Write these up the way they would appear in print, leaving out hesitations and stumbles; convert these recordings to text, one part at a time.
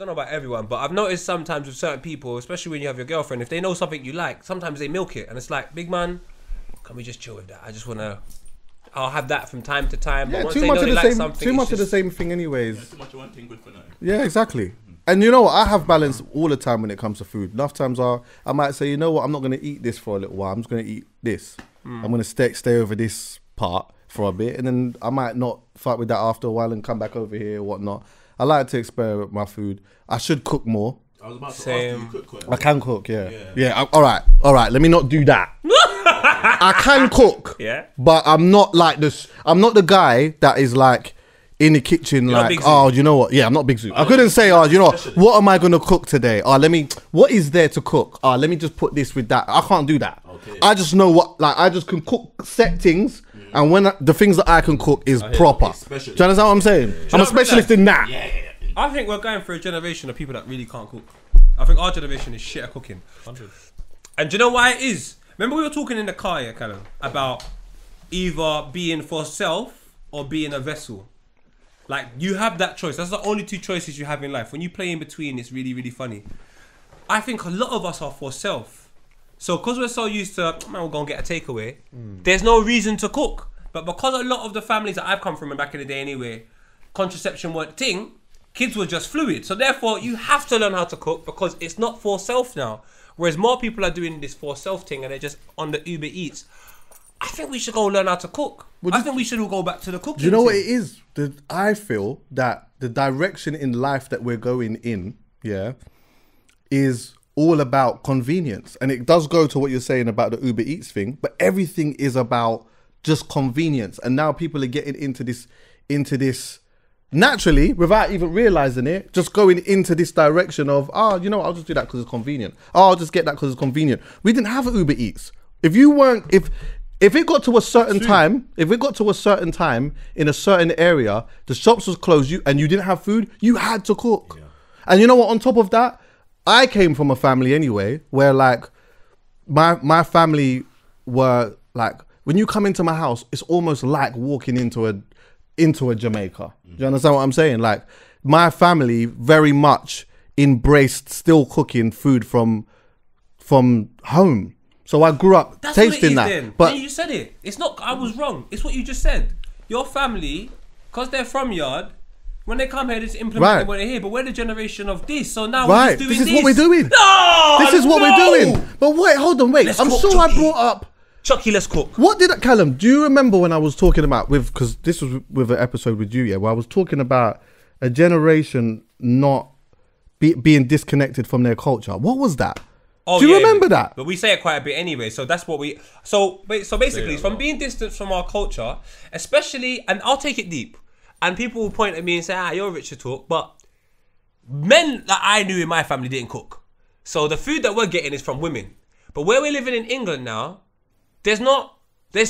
don't know about everyone, but I've noticed sometimes with certain people, especially when you have your girlfriend, if they know something you like, sometimes they milk it. And it's like, big man, can we just chill with that? I just want to... I'll have that from time to time. Yeah, but too much of the same. Too much of the same thing, anyways. Yeah, too much of one thing good for now. Yeah, exactly. And you know what? I have balance all the time when it comes to food. Enough times I might say, you know what? I'm not going to eat this for a little while. I'm just going to eat this. I'm going to stay over this part for a bit, and then I might not fight with that after a while and come back over here or whatnot. I like to experiment with my food. I should cook more. I was about to ask you, cook. I can cook, yeah. All right. Let me not do that. I can cook, yeah, but I'm not like this. I'm not the guy that is like in the kitchen. You're like, oh, you know what? Yeah, I'm not Big Zoo. I couldn't say, oh, you know what? What am I going to cook today? Oh, let me. What is there to cook? Oh, let me just put this with that. I can't do that. Okay. I just know what. Like, I just can cook set things. And when the things that I can cook is proper. Do you understand what I'm saying? Yeah. I'm a specialist in that. Yeah. I think we're going for a generation of people that really can't cook. I think our generation is shit at cooking. 100. And do you know why it is? Remember we were talking in the car, yeah, Callum, about either being for self or being a vessel. Like, you have that choice. That's the only two choices you have in life. When you play in between, it's really, really funny. I think a lot of us are for self. So because we're so used to, man, we're going to get a takeaway, there's no reason to cook. But because a lot of the families that I've come from and back in the day anyway, contraception weren't thing, kids were just fluid. So therefore, you have to learn how to cook because it's not for self now. Whereas more people are doing this for self thing and they're just on the Uber Eats. I think we should go learn how to cook. Well, I think we should all go back to the cooking. You know what it is? I feel that the direction in life that we're going in, yeah, is... all about convenience. And it does go to what you're saying about the Uber Eats thing, but everything is about just convenience. And now people are getting into this naturally without even realizing it, just going into this direction of, oh, you know what? I'll just do that because it's convenient. Oh, I'll just get that because it's convenient. We didn't have Uber Eats. If you weren't, if it got to a certain time, if it got to a certain time in a certain area, the shops was closed and you didn't have food, you had to cook. Yeah. And you know what? On top of that, I came from a family anyway, where like my family were like, when you come into my house, it's almost like walking into a Jamaica. Do you understand what I'm saying? Like my family very much embraced still cooking food from home. So I grew up tasting that. Then. But yeah, you said it. It's not. I was wrong. It's what you just said. Your family, because they're from yard. When they come here, they just implement what they hear. But we're the generation of this, so now we're just doing this. This is what we're doing. No, this is what we're doing. But wait, hold on, wait. Let's cook, sure Chucky. I brought up Chucky. Let's cook. What did Callum? Do you remember when I was talking about because this was with an episode with you, yeah, where I was talking about a generation not being disconnected from their culture? What was that? Oh, do you remember that? But we say it quite a bit anyway, so that's what we. So basically, from being distanced from our culture, especially, and I'll take it deep. And people will point at me and say, ah, you're rich to talk. But men that I knew in my family didn't cook. So the food that we're getting is from women. But where we're living in England now, there's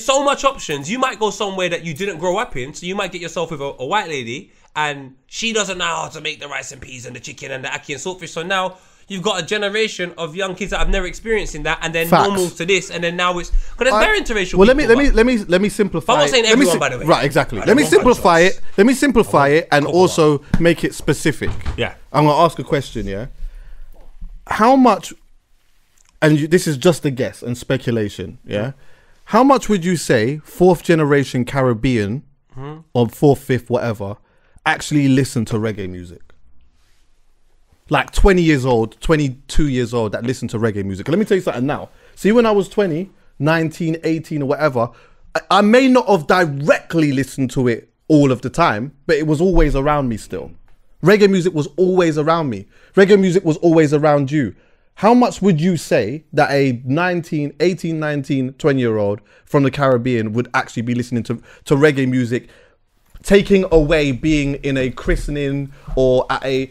so much options. You might go somewhere that you didn't grow up in. So you might get yourself with a white lady and she doesn't know how to make the rice and peas and the chicken and the ackee and saltfish. So now you've got a generation of young kids that I've never experienced in that and then normal to this and then now it's, because it's very interracial. Well, let me simplify it. I'm not saying everyone, by the way. Right, exactly. Let me simplify it and also make it specific. Yeah. I'm going to ask a question, yeah? How much, this is just a guess and speculation, yeah? How much would you say fourth generation Caribbean or fourth, fifth, whatever, actually listen to reggae music? Like 20 years old, 22 years old that listen to reggae music. Let me tell you something now. See, when I was 20, 19, 18 or whatever, I may not have directly listened to it all of the time, but it was always around me still. Reggae music was always around me. Reggae music was always around you. How much would you say that a 18, 19, 20-year-old from the Caribbean would actually be listening to reggae music, taking away being in a christening or at a...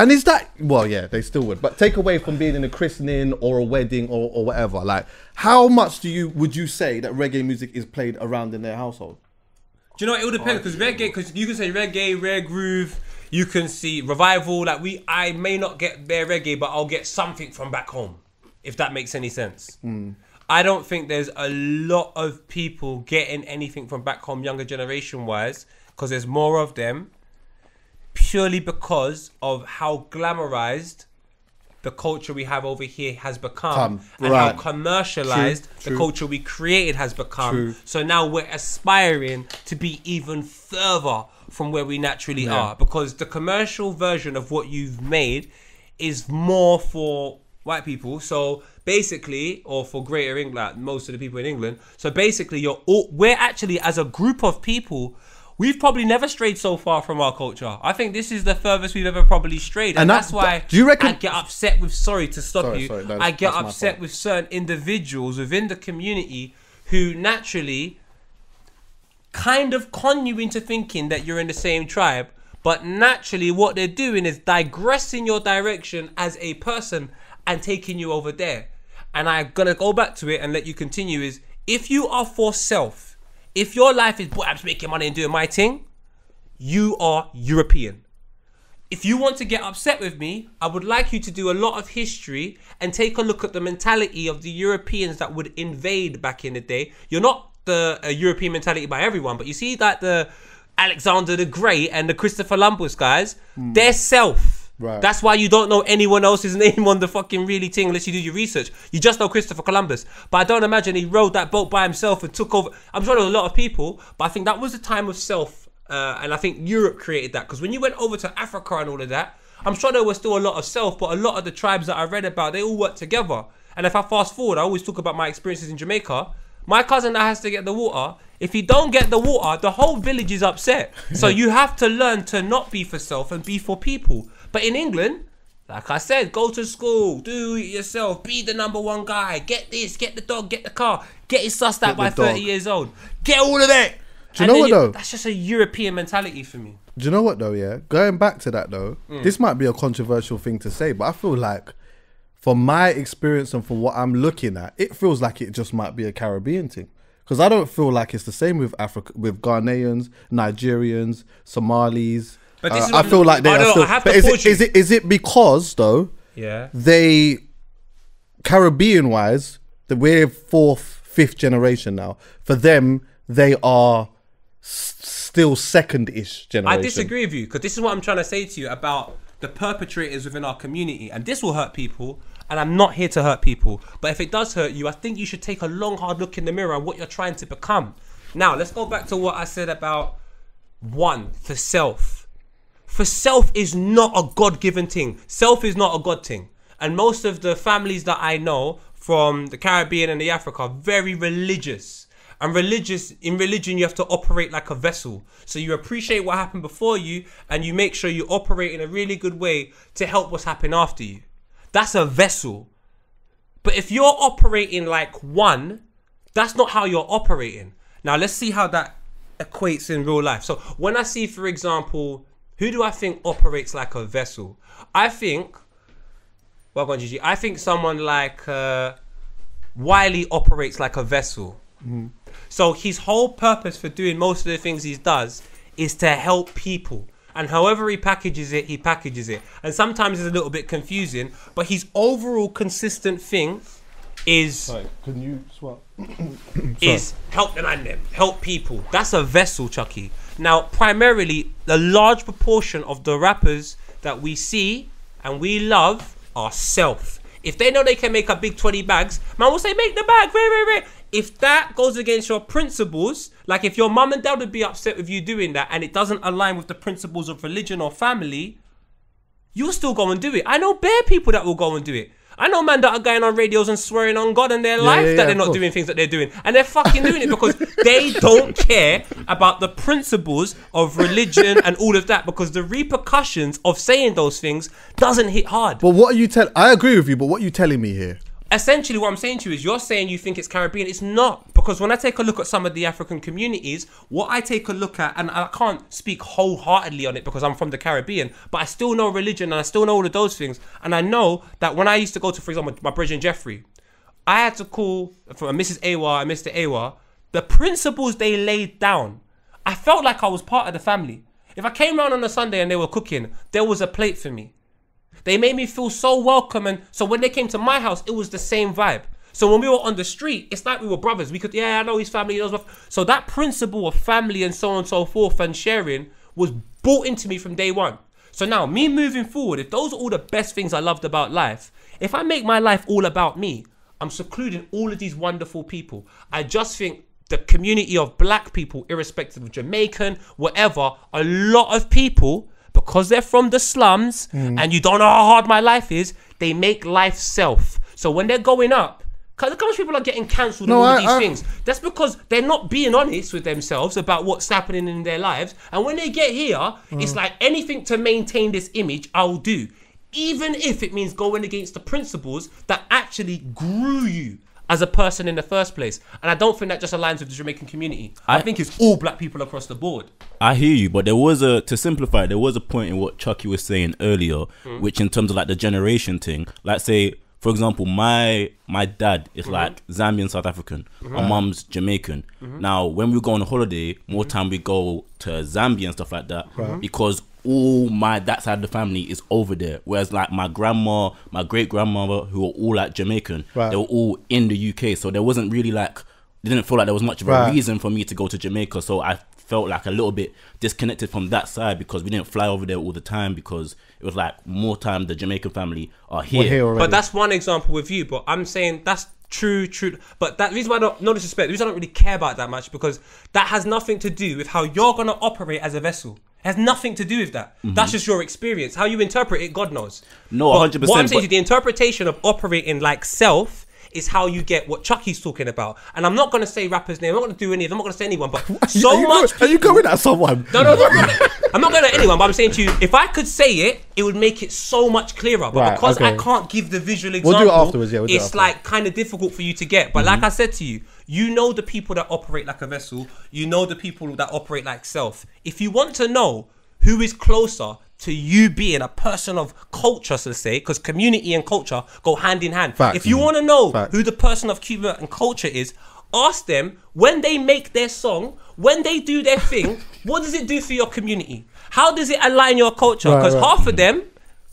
And is that, well, yeah, they still would, but take away from being in a christening or a wedding or whatever, like, how much would you say that reggae music is played around in their household? Do you know, it all depends, because reggae, because you can say reggae, rare groove, you can see revival, like I may not get their reggae, but I'll get something from back home, if that makes any sense. I don't think there's a lot of people getting anything from back home, younger generation wise, because there's more of them. purely because of how glamorized the culture we have over here has become, and right. how commercialized the culture we created has become. So now we're aspiring to be even further from where we naturally are, because the commercial version of what you've made is more for white people, so basically, or for greater England, most of the people in England. So basically, you're all, we're actually, as a group of people, we've probably never strayed so far from our culture. I think this is the furthest we've ever probably strayed. And that's why do you reckon I get upset with, I get upset with certain individuals within the community who naturally kind of con you into thinking that you're in the same tribe. But naturally what they're doing is digressing your direction as a person and taking you over there. And I'm going to go back to it and let you continue is, if you are for self, if your life is, boy, I'm just making money and doing my thing, you are European. If you want to get upset with me, I would like you to do a lot of history and take a look at the mentality of the Europeans that would invade back in the day. You're not the European mentality by everyone, but you see that the Alexander the Great and the Christopher Columbus guys, they're self. Right. That's why you don't know anyone else's name on the fucking really thing unless you do your research. You just know Christopher Columbus. But I don't imagine he rode that boat by himself and took over. I'm sure there was a lot of people, but I think that was a time of self. And I think Europe created that. Because when you went over to Africa and all of that, I'm sure there was still a lot of self, but a lot of the tribes that I read about, they all worked together. And if I fast forward, I always talk about my experiences in Jamaica. My cousin that has to get the water, if he don't get the water, the whole village is upset. So you have to learn to not be for self and be for people. But in England, like I said, go to school, do it yourself, be the #1 guy, get this, get the dog, get the car, get his sussed out by 30 years old. Get all of it. Do you know what though? That's just a European mentality for me. Do you know what though, yeah? Going back to that though, this might be a controversial thing to say, but I feel like from my experience and from what I'm looking at, it feels like it just might be a Caribbean thing. Because I don't feel like it's the same with Africa, with Ghanaians, Nigerians, Somalis. But this is I feel like they are still, but is it because though they Caribbean wise that we're 4th, 5th generation now, for them they are still 2nd-ish generation. I disagree with you, because this is what I'm trying to say to you about the perpetrators within our community, and this will hurt people, and I'm not here to hurt people, but if it does hurt you, I think you should take a long hard look in the mirror at what you're trying to become. Now let's go back to what I said about for self. For self is not a God-given thing. Self is not a God thing. And most of the families that I know from the Caribbean and the Africa are very religious. And religious, in religion, you have to operate like a vessel. So you appreciate what happened before you, and you make sure you operate in a really good way to help what's happened after you. That's a vessel. But if you're operating like one, that's not how you're operating. Now, let's see how that equates in real life. So when I see, for example, who do I think operates like a vessel? I think, well gone Gigi, I think someone like Wiley operates like a vessel. So his whole purpose for doing most of the things he does is to help people. And however he packages it, he packages it. And sometimes it's a little bit confusing, but his overall consistent thing is... Sorry, can you swap? Is help the man them, help people. That's a vessel, Chucky. Now, primarily, the large proportion of the rappers that we see and we love are self. If they know they can make a big 20 bags, man will say, make the bag, If that goes against your principles, like if your mum and dad would be upset with you doing that and it doesn't align with the principles of religion or family, you'll still go and do it. I know bare people that will go and do it. I know men that are going on radios and swearing on God and their life that they're not doing things that they're doing. And they're fucking doing it because they don't care about the principles of religion and all of that, because the repercussions of saying those things doesn't hit hard. But what are you telling... I agree with you, but what are you telling me here? Essentially, what I'm saying to you is you're saying you think it's Caribbean. It's not. Because when I take a look at some of the African communities, what I take a look at, and I can't speak wholeheartedly on it because I'm from the Caribbean, but I still know religion and I still know all of those things. And I know that when I used to go to, for example, my brother Jeffrey, I had to call from Mrs. Awa and Mr. Awa, the principles they laid down, I felt like I was part of the family. If I came round on a Sunday and they were cooking, there was a plate for me. They made me feel so welcome, and so when they came to my house, it was the same vibe. So when we were on the street, it's like we were brothers. We could, I know his family, he knows my so that principle of family and so on and so forth and sharing was bought into me from day one. So now, me moving forward, if those are all the best things I loved about life, if I make my life all about me, I'm secluding all of these wonderful people. I just think the community of black people, irrespective of Jamaican, whatever, a lot of people, because they're from the slums, and you don't know how hard my life is, they make life self. So when they're going up, because look how much people are getting cancelled and all of these things. That's because they're not being honest with themselves about what's happening in their lives. And when they get here, it's like anything to maintain this image, I'll do. Even if it means going against the principles that actually grew you as a person in the first place. And I don't think that just aligns with the Jamaican community. I think it's all black people across the board. I hear you, but there was a, to simplify, there was a point in what Chucky was saying earlier, which in terms of like the generation thing, like say, for example, my dad is like Zambian South African, my mum's Jamaican. Now, when we go on holiday, more time we go to Zambia and stuff like that, because all my that side of the family is over there. Whereas like my grandma, my great grandmother, who are all like Jamaican, they were all in the UK. So there wasn't really like, it didn't feel like there was much of a reason for me to go to Jamaica. So I felt like a little bit disconnected from that side because we didn't fly over there all the time because it was like more time the Jamaican family are here. We're here already. But that's one example with you, but I'm saying that's true. But that reason why I don't, no disrespect, the reason I don't really care about that much because that has nothing to do with how you're going to operate as a vessel. Has nothing to do with that. That's just your experience. How you interpret it, God knows. No, 100%. What I'm saying is the interpretation of operating like self is how you get what Chucky's talking about. And I'm not going to say rappers' name. I'm not going to do any of them. I'm not going to say anyone, but so much... Are you going at someone? No. I'm not going at anyone, but I'm saying to you, if I could say it, it would make it so much clearer. But because I can't give the visual example, we'll do it afterwards, yeah, it's like kind of difficult for you to get. But like I said to you, you know the people that operate like a vessel. You know the people that operate like self. If you want to know who is closer to you being a person of culture, so to say, because community and culture go hand in hand. Fact. If you want to know who the person of community and culture is, ask them when they make their song, when they do their thing, what does it do for your community? How does it align your culture? Because half of them,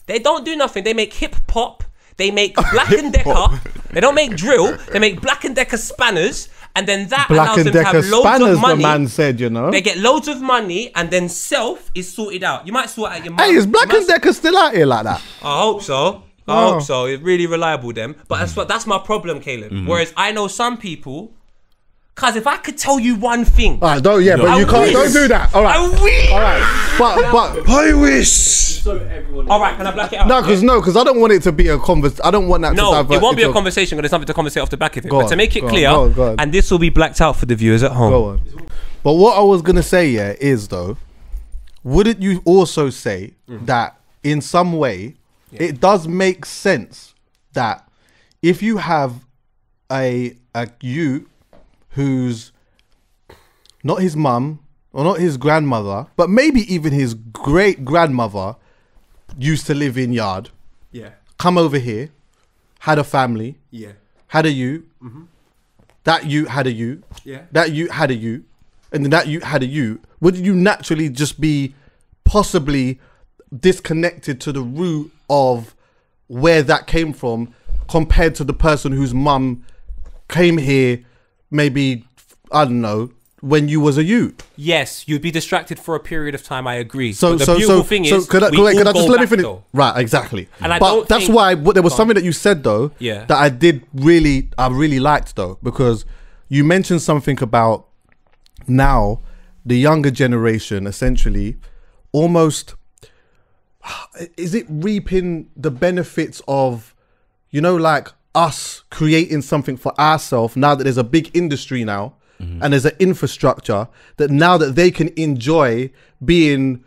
they don't do nothing. They make hip hop, they make Black and Decker, they don't make drill, they make Black and Decker spanners. And then that allows them to have loads of money. The man said, you know, they get loads of money, and then self is sorted out. You might sort out your money. Hey, is Black and Decker still out here like that? I hope so. I hope so. It's really reliable, them. But that's what, that's my problem, Caleb. Whereas I know some people. Cause if I could tell you one thing, but you can't. Don't do that. All right, but I wish. All right, can I black it out? No, because I don't want it to be a conversation. I don't want that. No, it won't be a conversation. Because there's something to conversate off the back of it. But to make it clear, and this will be blacked out for the viewers at home. Go on. But what I was gonna say, yeah, is though, wouldn't you also say that in some way it does make sense that if you have a you who's not his mum or not his grandmother, but maybe even his great-grandmother used to live in Yard. Yeah. Come over here, had a family. Yeah. Had a you. That you had a you. Yeah. That you had a you. And then that you had a you. Would you naturally just be possibly disconnected to the root of where that came from compared to the person whose mum came here maybe, I don't know, when you was a youth? Yes, you'd be distracted for a period of time, I agree. So, but the beautiful thing is, could I just let me finish? Though. Right, exactly. And but that's why, there was something that you said though, that I did really, I really liked though, because you mentioned something about now, the younger generation essentially, almost, is it reaping the benefits of, you know, like, us creating something for ourselves now that there's a big industry now and there's an infrastructure that now that they can enjoy being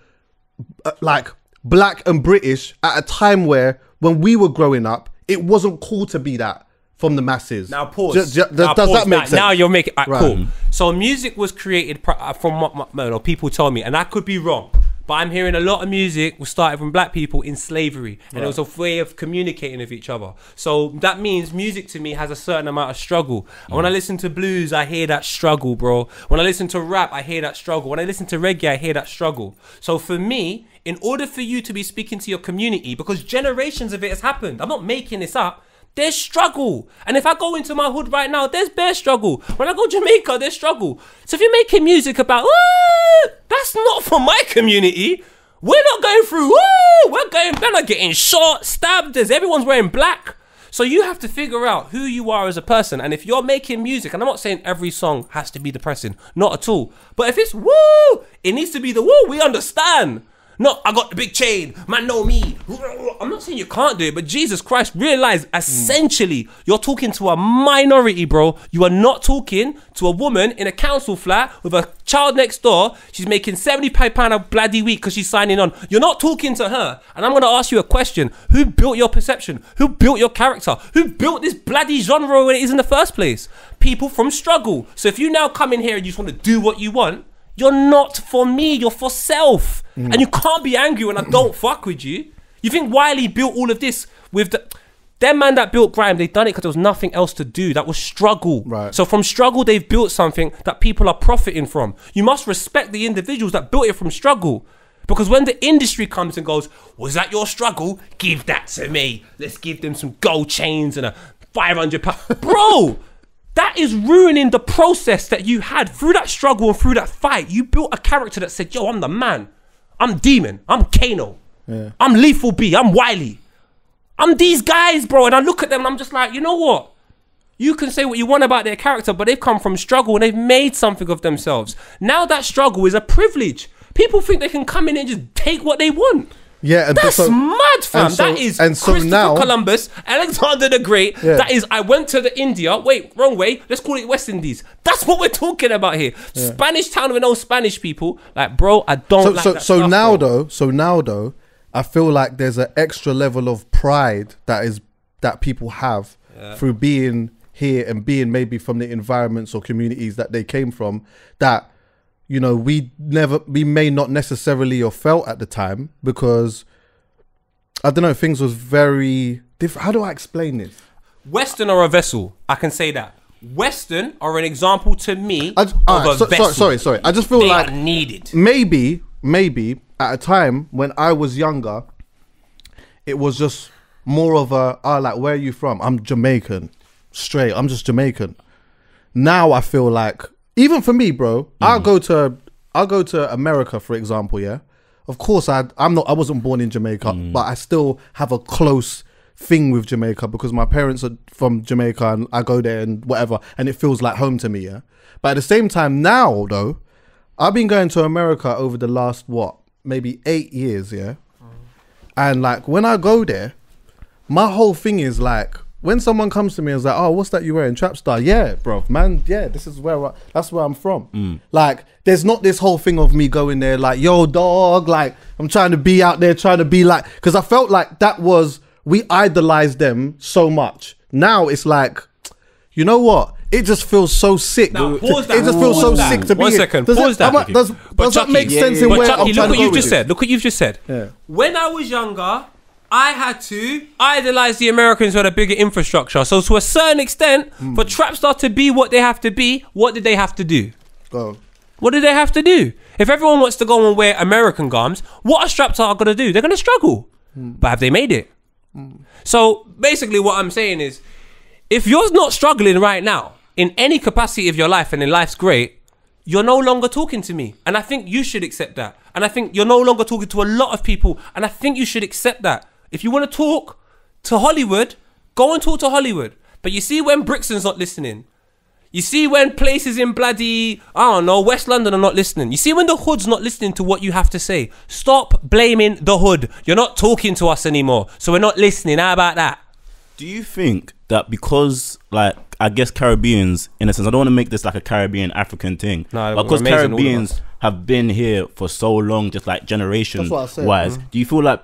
like black and British at a time where when we were growing up, it wasn't cool to be that from the masses. Now pause. Does that make sense? Now you're making, cool. So music was created from what people told me, and I could be wrong, but I'm hearing a lot of music was started from black people in slavery. And it was a way of communicating with each other. So that means music to me has a certain amount of struggle. And when I listen to blues, I hear that struggle, bro. When I listen to rap, I hear that struggle. When I listen to reggae, I hear that struggle. So for me, in order for you to be speaking to your community, because generations of it has happened, I'm not making this up, there's struggle. And if I go into my hood right now, there's bare struggle. When I go to Jamaica, there's struggle. So if you're making music about, that's not for my community, We're not going through, woo! They're not getting shot, stabbed, everyone's wearing black. So you have to figure out who you are as a person. And if you're making music, and I'm not saying every song has to be depressing, not at all. But if it's woo, it needs to be the woo, we understand. No, I got the big chain, man know me. I'm not saying you can't do it, but Jesus Christ, realize essentially you're talking to a minority, bro. You are not talking to a woman in a council flat with a child next door. She's making £75 a bloody week because she's signing on. You're not talking to her. And I'm going to ask you a question. Who built your perception? Who built your character? Who built this bloody genre when it is in the first place? People from struggle. So if you now come in here and you just want to do what you want, you're not for me, you're for self. And you can't be angry when I don't fuck with you. You think Wiley built all of this with the... Them man that built grime, they done it because there was nothing else to do. That was struggle. Right. So from struggle, they've built something that people are profiting from. You must respect the individuals that built it from struggle. Because when the industry comes and goes, was that your struggle? Give that to me. Let's give them some gold chains and a 500 pounds. Bro! That is ruining the process that you had through that struggle and through that fight. You built a character that said, yo, I'm the man. I'm Demon. I'm Kano. Yeah. I'm Lethal B. I'm Wiley. I'm these guys, bro. And I look at them and I'm just like, you know what? You can say what you want about their character, but they've come from struggle and they've made something of themselves. Now that struggle is a privilege. People think they can come in and just take what they want. Yeah, and that's so mad, fam. And so, that is and so Christopher now, Columbus, Alexander the Great. Yeah. That is, I went to the India. Wait, wrong way. Let's call it West Indies. That's what we're talking about here. Yeah. Spanish town with no Spanish people. Like, bro, I don't. So now though, I feel like there's an extra level of pride that people have through being here and being maybe from the environments or communities that they came from. That. You know, we may not necessarily have felt at the time because, I don't know, things was very different. How do I explain this? Western are a vessel. I can say that. Western are an example to me of a vessel. Sorry. I just feel they like needed. Maybe at a time when I was younger, it was just more of a, like, where are you from? I'm Jamaican. Straight. I'm just Jamaican. Now I feel like, even for me, bro, I'll go to America, for example, yeah? Of course, I wasn't born in Jamaica, but I still have a close thing with Jamaica because my parents are from Jamaica and I go there and whatever, and it feels like home to me, yeah? But at the same time now, though, I've been going to America over the last, what, maybe 8 years, yeah? And, like, when I go there, my whole thing is, like, when someone comes to me and is like, oh, what's that you're wearing? Trapstar. Yeah, bro, man. Yeah, this is where that's where I'm from. Like, there's not this whole thing of me going there like, yo, dog, like, I'm trying to be out there, trying to be like, because I felt like that was, we idolized them so much. Now it's like, you know what? It just feels so sick. Now, it just feels so sick to be here. Does that make sense? Look what you've just said. Yeah. When I was younger, I had to idolize the Americans who had a bigger infrastructure. So to a certain extent, for Trapstar to be what they have to be, what did they have to do? What did they have to do? If everyone wants to go and wear American garms, what are Trapstar going to do? They're going to struggle. But have they made it? So basically what I'm saying is, if you're not struggling right now, in any capacity of your life and in life's great, you're no longer talking to me. And I think you should accept that. And I think you're no longer talking to a lot of people. And I think you should accept that. If you want to talk to Hollywood, go and talk to Hollywood. But you see when Brixton's not listening. You see when places in bloody, I don't know, West London are not listening. You see when the hood's not listening to what you have to say. Stop blaming the hood. You're not talking to us anymore. So we're not listening. How about that? Do you think that because, like, I guess Caribbeans, in a sense, I don't want to make this like a Caribbean African thing. No, but because Caribbeans have been here for so long, just like generation-wise, do you feel like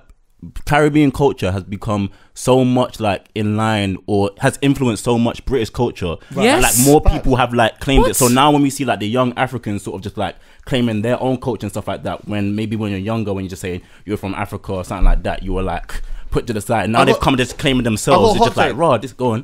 Caribbean culture has become so much like in line or has influenced so much British culture? Yes. Like more people have like claimed it. So now when we see like the young Africans sort of just like claiming their own culture and stuff like that, when maybe when you're younger, when you just say you're from Africa or something like that, you were like put to the side. Now they've come just claiming themselves. It's just like, raw, just go on.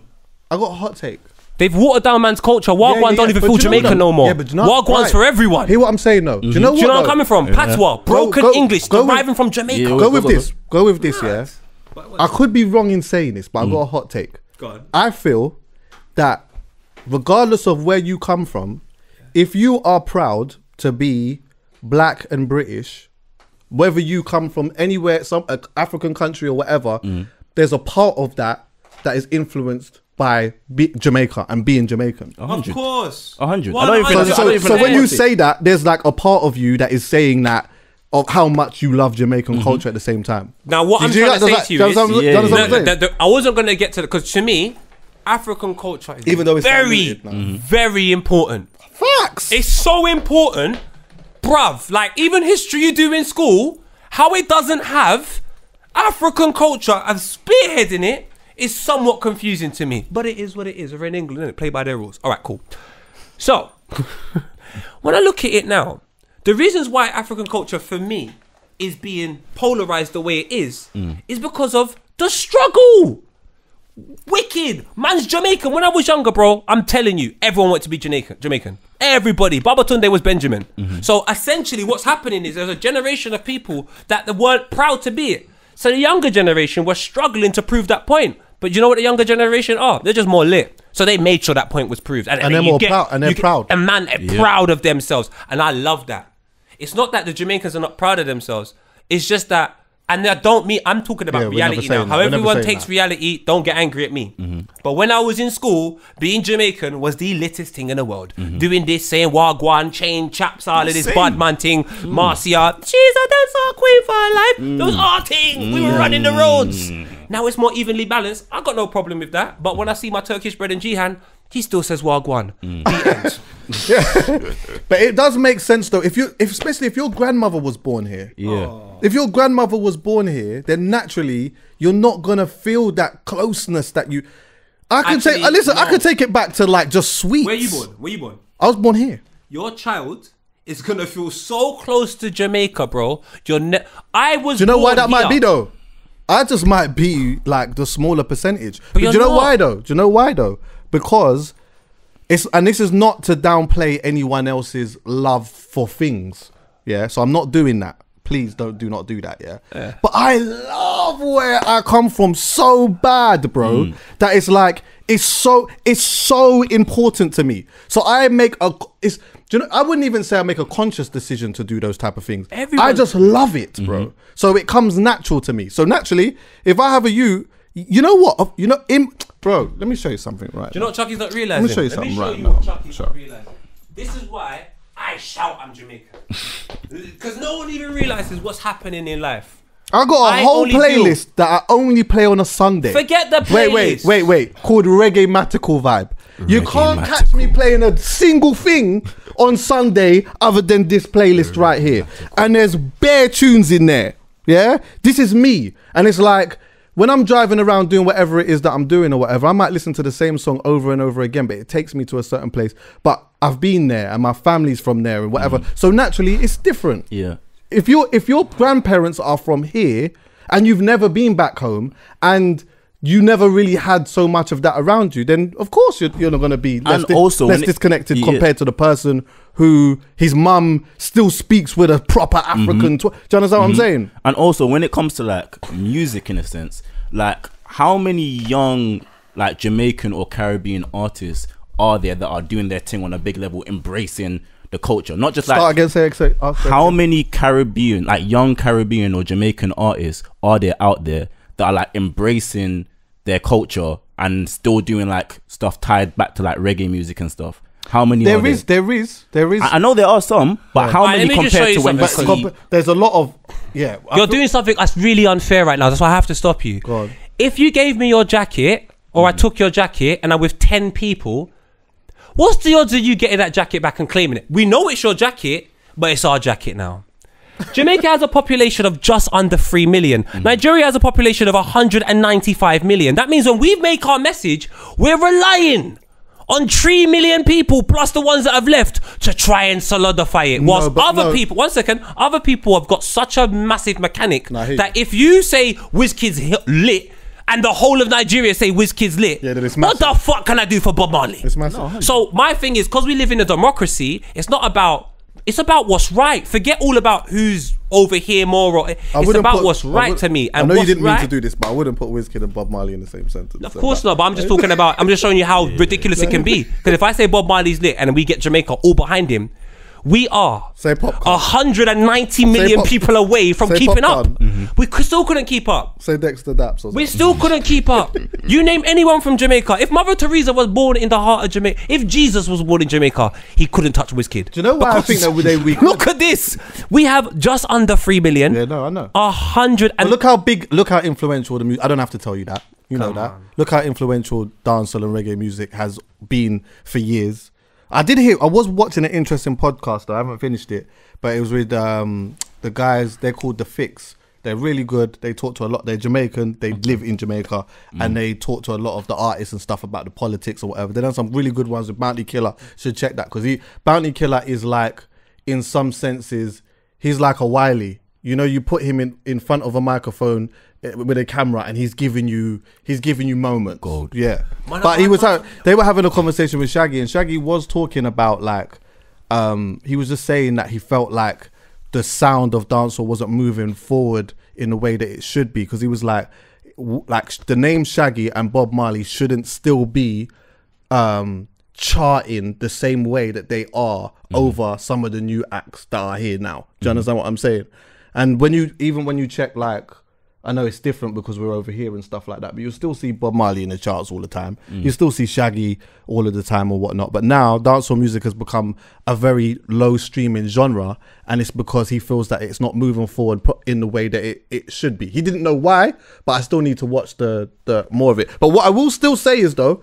I got a hot take. They've watered down man's culture. Wagwan don't even feel Jamaican no more. Wagwan's for everyone. Hear what I'm saying though? Do you know where I'm coming from? Patois, broken English, deriving from Jamaica. Go with this. Go with this, yeah. I could be wrong in saying this, but I got a hot take. Go on. I feel that regardless of where you come from, if you are proud to be black and British, whether you come from anywhere, some African country or whatever, there's a part of that that is influenced by Jamaica and being Jamaican. 100. Of course. 100. So when you say that, there's like a part of you that is saying that of how much you love Jamaican culture at the same time. Now, what I'm trying to say to you is... I wasn't going to get to that, because to me, African culture is very important. Facts! It's so important, bruv. Like, even history you do in school, how it doesn't have African culture and spearheading it is somewhat confusing to me. But it is what it is. We're in England, innit? Play by their rules. All right, cool. So, when I look at it now, the reasons why African culture, for me, is being polarized the way it is because of the struggle. Wicked. Man's Jamaican. When I was younger, bro, I'm telling you, everyone wanted to be Jamaican. Everybody. Babatunde was Benjamin. So essentially what's happening is there's a generation of people that weren't proud to be it. So the younger generation were struggling to prove that point. But you know what the younger generation are? They're just more lit. So they made sure that point was proved. And they're more proud. And they're proud. And man, they're proud of themselves. And I love that. It's not that the Jamaicans are not proud of themselves. It's just that, and I don't mean, I'm talking about reality now. How everyone takes reality, don't get angry at me. But when I was in school, being Jamaican was the littest thing in the world. Doing this, saying Wagwan, chain, chaps, all of this badman thing, Marcia, she's a dancer queen for her life. Those are things. We were running the roads. Now it's more evenly balanced. I got no problem with that. But when I see my Turkish bread and Jihan, he still says Wagwan. But it does make sense though. Especially if your grandmother was born here. If your grandmother was born here, then naturally you're not gonna feel that closeness that you. I can take it back to like just sweets. Where you born? Where you born? I was born here. Your child is gonna feel so close to Jamaica, bro. Do you know why that might be though? I just might be like the smaller percentage. But do you know why though? Do you know why though? Because it's, and this is not to downplay anyone else's love for things. Yeah. So I'm not doing that. Please do not do that. Yeah. But I love where I come from so bad, bro, that it's like, it's so important to me. So I make a, I wouldn't even say I make a conscious decision to do those type of things. I just love it, bro. So it comes natural to me. So naturally, if I have a you know what? You know, bro, let me show you something right now. Do you know what Chucky's not realising? Let me show you something right now. This is why I shout I'm Jamaican. Because no one even realises what's happening in life. I got a whole playlist that I only play on a Sunday. Forget the playlist. Wait. Called Reggae-matical Vibe. You can't catch me playing a single thing on Sunday other than this playlist right here. And there's bare tunes in there. Yeah? This is me. And it's like... when I'm driving around doing whatever it is that I'm doing or whatever, I might listen to the same song over and over again, but it takes me to a certain place. But I've been there and my family's from there and whatever. So naturally, it's different. Yeah. If your grandparents are from here and you've never been back home and you never really had so much of that around you, then of course you're not going to be less disconnected compared to the person who his mum still speaks with a proper African. Do you understand what I'm saying? And also when it comes to like music in a sense, like how many young like Jamaican or Caribbean artists are there that are doing their thing on a big level, embracing the culture? Not just how many Caribbean, like young Caribbean or Jamaican artists are there out there that are like embracing their culture and still doing like stuff tied back to like reggae music and stuff? How many there are is there? There is I know there are some, but how many compared to when you see? There's a lot of you're doing something that's really unfair right now. That's why I have to stop you. God. If you gave me your jacket or I took your jacket and I'm with 10 people, what's the odds of you getting that jacket back and claiming it? We know it's your jacket, but it's our jacket now. Jamaica has a population of just under 3 million. Nigeria has a population of 195 million. That means when we make our message, we're relying on 3 million people plus the ones that have left to try and solidify it. Whilst other people have got such a massive mechanic that if you say WizKid's lit and the whole of Nigeria say WizKid's lit, what the fuck can I do for Bob Marley? It's massive. So my thing is, because we live in a democracy, it's not about... it's about what's right. Forget all about who's over here more. Or it's about what's right to me. And I know you didn't mean to do this, but I wouldn't put WizKid and Bob Marley in the same sentence. Of course not, but I'm just talking about, I'm just showing you how ridiculous it can be. Because if I say Bob Marley's lit and we get Jamaica all behind him, We are 190 million people away from keeping up. We still couldn't keep up. Say Dexter Daps. We still couldn't keep up. You name anyone from Jamaica. If Mother Teresa was born in the heart of Jamaica, if Jesus was born in Jamaica, he couldn't touch Wizkid. Do you know why I think that they weak? Look at this. We have just under 3 million. Yeah, no, I know. 100. And look how big. Look how influential the music. I don't have to tell you that. You know that. Look how influential dancehall and reggae music has been for years. I did hear, I was watching an interesting podcast though, I haven't finished it, but it was with the guys, they're called The Fix. They're really good, they talk to a lot, they're Jamaican, they live in Jamaica, and they talk to a lot of the artists and stuff about the politics or whatever. They've done some really good ones with Bounty Killer, should check that, because Bounty Killer is like, in some senses, he's like a Wiley. You know, you put him in front of a microphone with a camera, and he's giving you moments. Gold. Yeah, but he was they were having a conversation with Shaggy, and Shaggy was talking about like, he was just saying that he felt like the sound of dancehall wasn't moving forward in the way that it should be, because he was like the name Shaggy and Bob Marley shouldn't still be charting the same way that they are over some of the new acts that are here now. Do you understand what I'm saying? And when you, even when you check, like, I know it's different because we're over here and stuff like that, but you'll still see Bob Marley in the charts all the time. You still see Shaggy all of the time or whatnot. But now dancehall music has become a very low streaming genre, and it's because he feels that it's not moving forward in the way that it should be. He didn't know why, but I still need to watch the more of it. But what I will still say is though,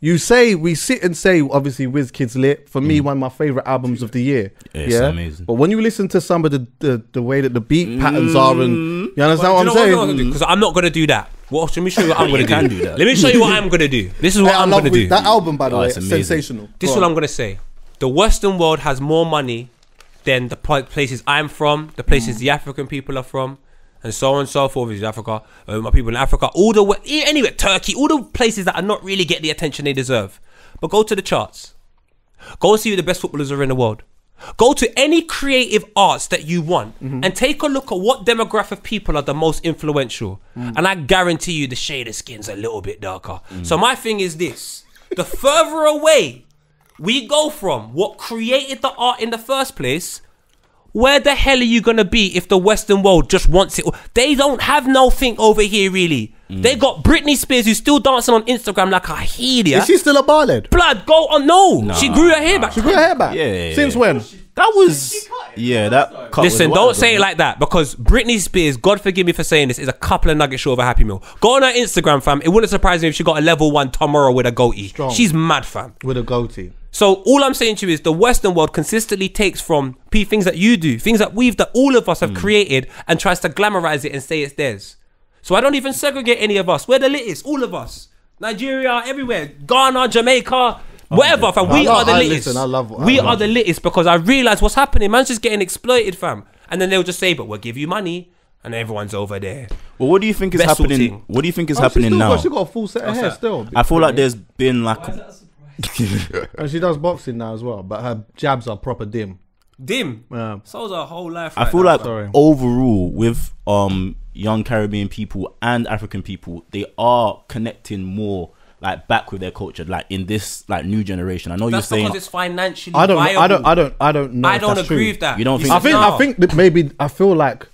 you say, we sit and say, obviously Wizkid's lit. For me, one of my favourite albums of the year. It's amazing. But when you listen to some of the way that the beat patterns are, and you understand what I'm saying? Because I'm not going to do that. Well, let me show you what I'm going to do. Let me show you what I'm going to do. This is what I'm going to do. That album, by the way, is sensational. This is what I'm going to say. The Western world has more money than the places I'm from, the places the African people are from, and so forth. Is Africa, my people in Africa, all the way, anyway, Turkey, all the places that are not really getting the attention they deserve. But go to the charts. Go see who the best footballers are in the world. Go to any creative arts that you want and take a look at what demographic of people are the most influential. And I guarantee you the shade of skin's a little bit darker. So my thing is this, the further away we go from what created the art in the first place, where the hell are you going to be if the Western world just wants it? They don't have nothing over here, really. They got Britney Spears, who's still dancing on Instagram like a healer. Is she still a ballad? Blood, go on. No. Nah, she grew her hair back. She grew her hair back? Yeah. Since when? That was... Yeah, that cut. Listen, don't say it like that, because Britney Spears, God forgive me for saying this, is a couple of nuggets short of a Happy Meal. Go on her Instagram, fam. It wouldn't surprise me if she got a level 1 tomorrow with a goatee. Strong. She's mad, fam. With a goatee. So all I'm saying to you is the Western world consistently takes from things that you do, things that we've, that all of us have created, and tries to glamorize it and say it's theirs. So I don't even segregate any of us. We're the litest, all of us. Nigeria, everywhere, Ghana, Jamaica, whatever, fam. We are the litest. We are the litest because I realise what's happening. Man's just getting exploited, fam. And then they'll just say, but we'll give you money. And everyone's over there. Well, what do you think is happening? What do you think is happening now? She's got a full set of hair still. I feel like there's been like... And she does boxing now as well, but her jabs are proper dim. Dim? Yeah. So's her whole life. I feel like overall with young Caribbean people and African people, they are connecting more like back with their culture, like in this like new generation. I know you're saying because it's financially viable. I don't know. I don't agree with that. You don't think? I think that maybe, I feel like,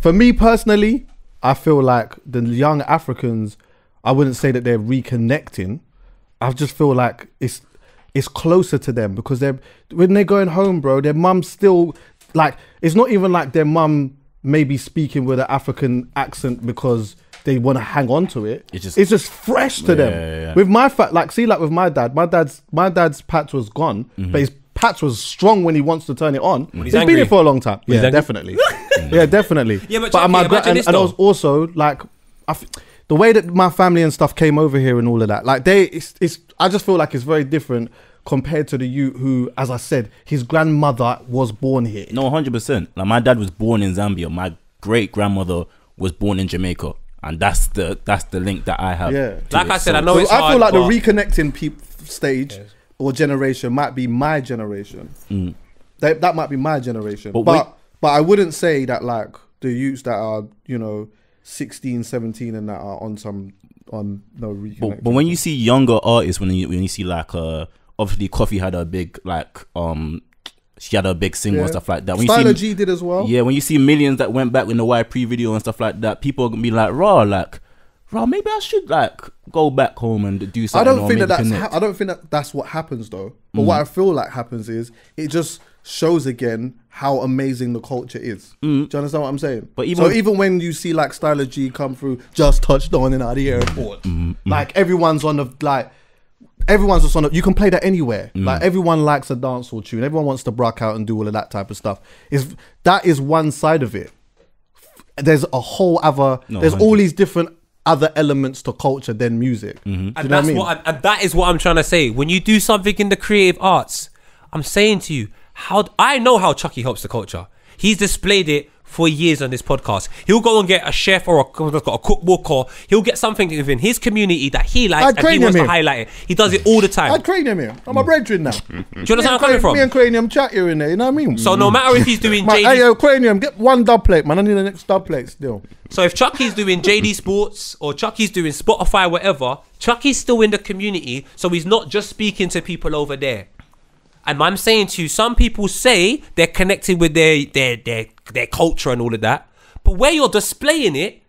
for me personally, I feel like the young Africans, I wouldn't say that they're reconnecting. I just feel like it's closer to them because they're, when they're going home, bro, their mum's still like, it's not even like their mum maybe speaking with an African accent because they want to hang on to it. It's just fresh to them. Yeah. With my like with my dad's patch was gone, but his patch was strong when he wants to turn it on. He's been here for a long time. Yeah, definitely. Yeah, definitely. Yeah, but my dad, and I was also like, the way that my family and stuff came over here and all of that, like I just feel like it's very different compared to the youth who, as I said, his grandmother was born here. No, 100%. Like my dad was born in Zambia. My great grandmother was born in Jamaica, and that's the link that I have. Yeah, like I said, I know it's hard. I feel like the reconnecting stage or generation might be my generation. That might be my generation, but I wouldn't say that like the youths that are, you know, 16, 17 and that are on some no reconnecting. But when you see younger artists, when you see like obviously Coffee had a big like she had a big single and stuff like that. When Styler G did as well. Yeah, when you see millions that went back in the YP video and stuff like that, people are gonna be like, raw, like, bro, maybe I should like go back home and do something. I don't think that that's what happens though. But what I feel like happens is it just shows again how amazing the culture is. Do you understand what I'm saying? But even so, even when you see like Styler G come through, just touched on and out of the airport, like everyone's on the everyone's just on. You can play that anywhere. Like everyone likes a dancehall tune. Everyone wants to rock out and do all of that type of stuff. Is that is one side of it. There's a whole other. There's all these different other elements to culture than music. And that's what that is what I'm trying to say. When you do something in the creative arts, I'm saying to you, how I know how Chucky helps the culture. He's displayed it for years on this podcast. He'll go and get a chef or a cookbook, or he'll get something within his community that he likes and he wants to highlight it. He does it all the time. I'd crane him here. I'm a brethren now. Do you understand where I'm coming from? Me and Cranium chat here in there, you know what I mean? So no matter if he's doing JD... Hey, yo, Cranium, get one dub plate, man. I need the next dub plate still. So if Chucky's doing JD Sports or Chucky's doing Spotify, whatever, Chucky's still in the community, so he's not just speaking to people over there. And I'm saying to you, some people say they're connected with their culture and all of that, but where you're displaying it,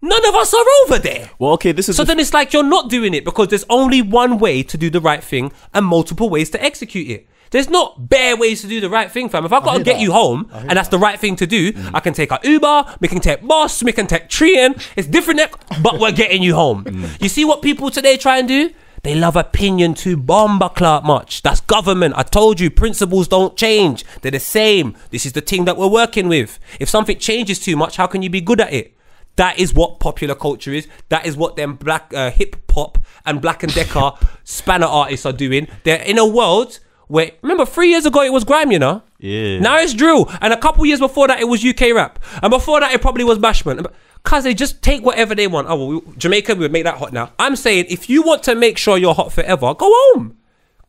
none of us are over there. Well, okay, this is so then it's like you're not doing it, because there's only one way to do the right thing and multiple ways to execute it. There's not bare ways to do the right thing, fam. If I've got to get you home and that's the right thing to do, I can take an Uber, we can take bus, we can take train. It's different, but we're getting you home. You see what people today try and do? They love opinion too bomba clark much. That's government. I told you, principles don't change. They're the same. This is the thing that we're working with. If something changes too much, how can you be good at it? That is what popular culture is. That is what them black hip hop and Black and Decker spanner artists are doing. They're in a world where, remember 3 years ago it was grime, you know? Yeah. Now it's drill. And a couple years before that it was UK rap. And before that it probably was bashment. Because they just take whatever they want. Oh, well, Jamaica, we would make that hot now. I'm saying, if you want to make sure you're hot forever, go home.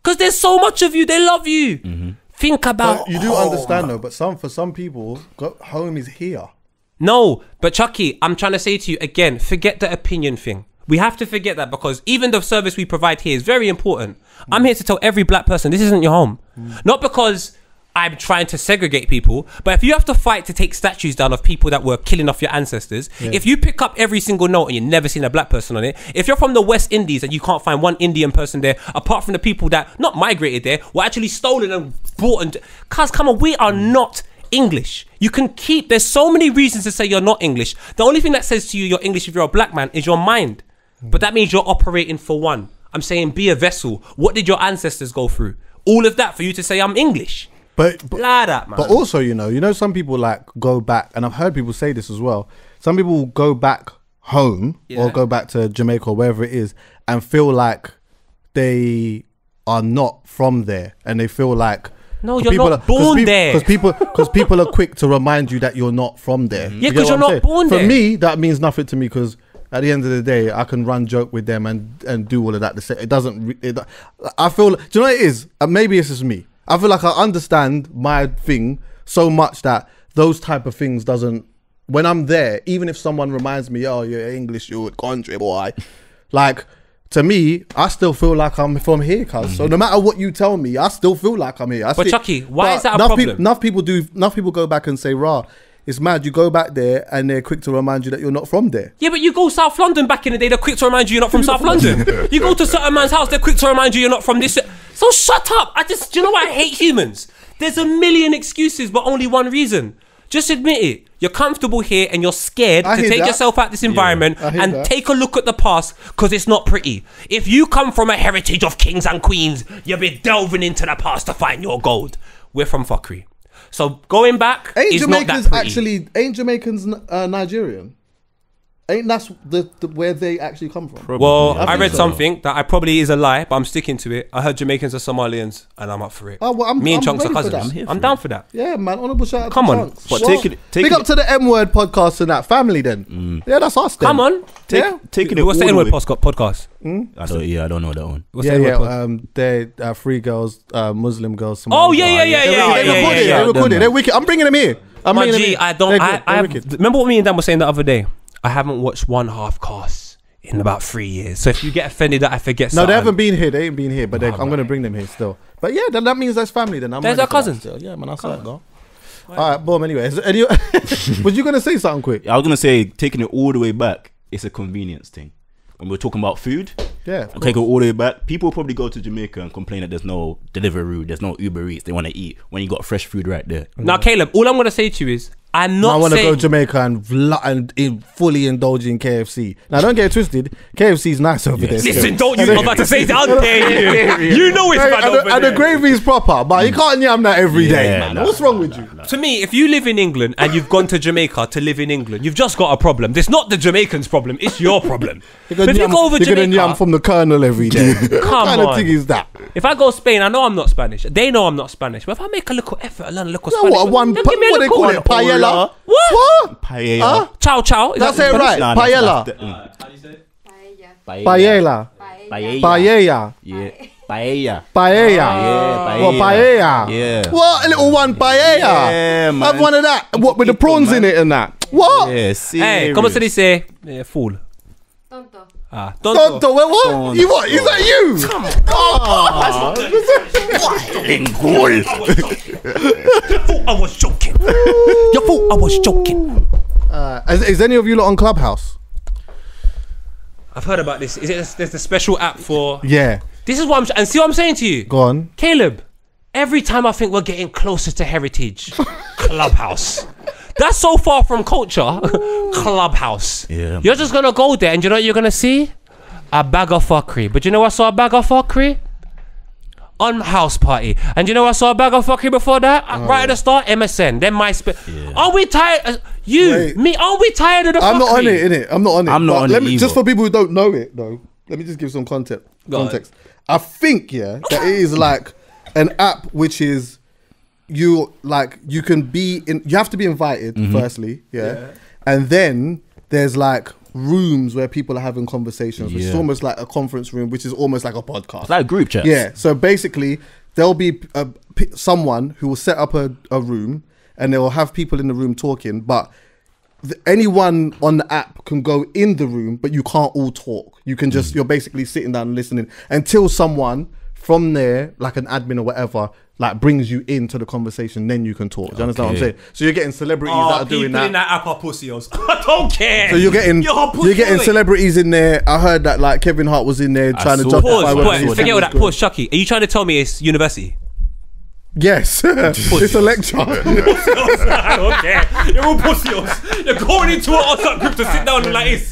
Because there's so much of you. They love you. Think about but you do home. Understand, though, but for some people, home is here. No, but Chucky, I'm trying to say to you, again, forget the opinion thing. We have to forget that, because even the service we provide here is very important. I'm here to tell every black person, this isn't your home. Not because... I'm trying to segregate people, but if you have to fight to take statues down of people that were killing off your ancestors, if you pick up every single note and you've never seen a black person on it, if you're from the West Indies and you can't find one Indian person there, apart from the people that not migrated there, were actually stolen and bought, and cuz come on, we are not English. You can keep, there's so many reasons to say you're not English. The only thing that says to you you're English if you're a black man is your mind. But that means you're operating for one. I'm saying be a vessel. What did your ancestors go through? All of that for you to say I'm English. But also, you know, some people like go back, and I've heard people say this as well. Some people will go back home or go back to Jamaica or wherever it is and feel like they are not from there, and they feel like because people are quick to remind you that you're not from there. Yeah, because you're not born there. For me, that means nothing to me, because at the end of the day, I can run joke with them and do all of that. It doesn't. I feel. Do you know what it is? Maybe it's just me. I feel like I understand my thing so much that those type of things doesn't, when I'm there, even if someone reminds me, oh, you're English, you're a country boy, like, to me, I still feel like I'm from here, cuz. So no matter what you tell me, I still feel like I'm here. Chucky, why is that a problem? Enough people go back and say, rah, it's mad, you go back there and they're quick to remind you that you're not from there. Yeah, but you go South London back in the day, they're quick to remind you you're not from South London. You go to certain man's house, they're quick to remind you you're not from this. So shut up. Do you know why I hate humans? There's a million excuses, but only one reason. Just admit it. You're comfortable here and you're scared to take yourself out this environment and take a look at the past, because it's not pretty. If you come from a heritage of kings and queens, you'll be delving into the past to find your gold. We're from fuckery. So going back is not that pretty. Ain't Jamaicans Nigerian? Ain't that's where they actually come from? Probably. Well, I read something that probably is a lie, but I'm sticking to it. I heard Jamaicans are Somalians, and I'm up for it. Oh, well, me and Chunks are cousins. I'm down for that. Yeah, man. Honourable shout out. Come on, big up to the M Word podcast and that family. Then, yeah, that's us. Then. Come on, what's the N Word podcast? I don't know that one. They're free girls, Muslim girls. Oh yeah. They recorded it. They're wicked. I'm bringing them here. I remember what me and Dan were saying the other day. I haven't watched one half cast in about 3 years. So if you get offended that I forget something. No, they haven't been here. They ain't been here, but I'm going to bring them here still. But yeah, that means that's family then. There's our cousins. Yeah, man, I'll say that, girl. All right, boom, anyway. Was you going to say something quick? I was going to say, taking it all the way back, it's a convenience thing. And we're talking about food. Yeah, of course. Take it all the way back. People probably go to Jamaica and complain that there's no Deliveroo, there's no Uber Eats. They want to eat when you got fresh food right there. Now, Caleb, all I'm going to say to you is, I'm not saying... I want to go to Jamaica and fully indulge in KFC. Now, don't get it twisted. KFC's nice over there. Listen, don't you... I'm about to say it out there. You know it's bad over there. And the gravy's proper, but you can't yam that every day. Man, what's wrong with you? To me, if you live in England and you've gone to Jamaica to live in England, you've just got a problem. It's not the Jamaicans' problem. It's your problem. But if you go over Jamaica... You're going to yam from the Colonel every day. Come on. What kind of thing is that? If I go to Spain, I know I'm not Spanish. They know I'm not Spanish. But if I make a little effort, I learn a little Spanish. What they call it? Paella. What? Paella. Chow chow. Is that it right? Paella. How do you say it? Paella. Paella. Paella. Yeah. Paella. Paella. Yeah. Well, paella. Yeah. What? A little one paella. Yeah, man. Have one of that. What with the prawns in it and that? What? Yeah. Hey, come on, say this. Fool. Tonto. Ah, tonto. Wait, what? Tonto. You what? Is that you? Come on. Oh, I was joking. You fool, I was joking. Is any of you lot on Clubhouse? I've heard about this. There's a special app for... Yeah. This is what I'm... And see what I'm saying to you? Go on. Caleb, every time I think we're getting closer to heritage, Clubhouse. That's so far from culture. Clubhouse. Yeah. You're just going to go there and you know what you're going to see? A bag of fuckery. But you know I saw a bag of fuckery? On House Party. And you know I saw a bag of fuckery before that? Oh. Right at the start, MSN. Then MySpace. Yeah. Are we tired? You, wait. Me, are we tired of the fuckery? I'm not on it, innit? I'm not on it. I'm not on it either. Just for people who don't know it, though, let me just give some context. I think, yeah, that it is like an app which is... you can be in, you have to be invited firstly, yeah. And then there's like rooms where people are having conversations, which is almost like a conference room, which is almost like a podcast. It's like a group chat. Yeah, so basically there'll be someone who will set up a room and they'll have people in the room talking, but anyone on the app can go in the room, but you can't all talk. You can just, you're basically sitting down and listening until someone from there, like an admin or whatever, like brings you into the conversation, then you can talk. Do you understand what I'm saying? So you're getting celebrities that are doing that. People in that app are pussios. I don't care. So you're getting celebrities in there. I heard that like Kevin Hart was in there trying to justify. Forget all that. Pause, Chucky. Are you trying to tell me it's university? Yes. It's a lecture. I don't care. You're all pussios. You're going into an WhatsApp group to sit down and like this.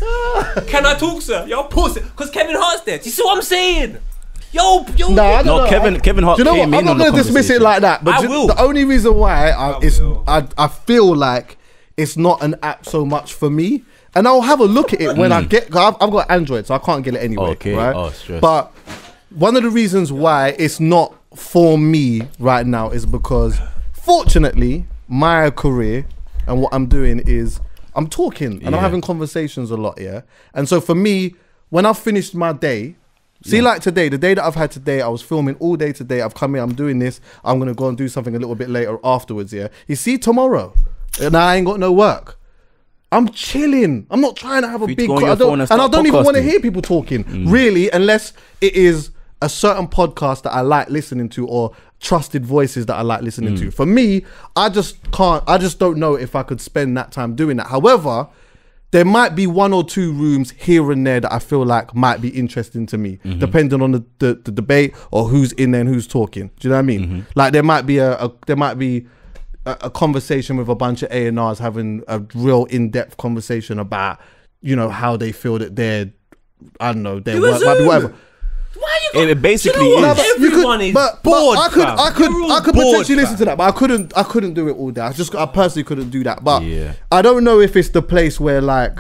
Can I talk, sir? You're pussy. Because Kevin Hart's there. Do you see what I'm saying? Yo, no, Kevin Hart. Do you know what? I'm not gonna dismiss it like that. But the only reason why I feel like it's not an app so much for me, and I'll have a look at it when I get. I've got Android, so I can't get it anyway. Okay. Right? Oh, but one of the reasons why it's not for me right now is because, fortunately, my career and what I'm doing is I'm talking and I'm having conversations a lot. Yeah. And so for me, when I've finished my day. See, like today, the day that I've had today, I was filming all day today. I've come here, I'm doing this. I'm going to go and do something a little bit later afterwards, yeah? You see, tomorrow, and I ain't got no work. I'm chilling. I'm not trying to have a big... I don't even want to hear people talking, really, unless it is a certain podcast that I like listening to or trusted voices that I like listening to. For me, I just can't... I just don't know if I could spend that time doing that. However... there might be one or two rooms here and there that I feel like might be interesting to me, depending on the debate or who's in there and who's talking. Do you know what I mean? Like there might be a conversation with a bunch of A&Rs having a real in-depth conversation about, you know, how they feel that they're, I don't know, their work might be whatever. Why are you? It basically, you know is. Everyone could, but, is bored. I could potentially listen to that, but I couldn't do it all day. I personally couldn't do that. But I don't know if it's the place where like,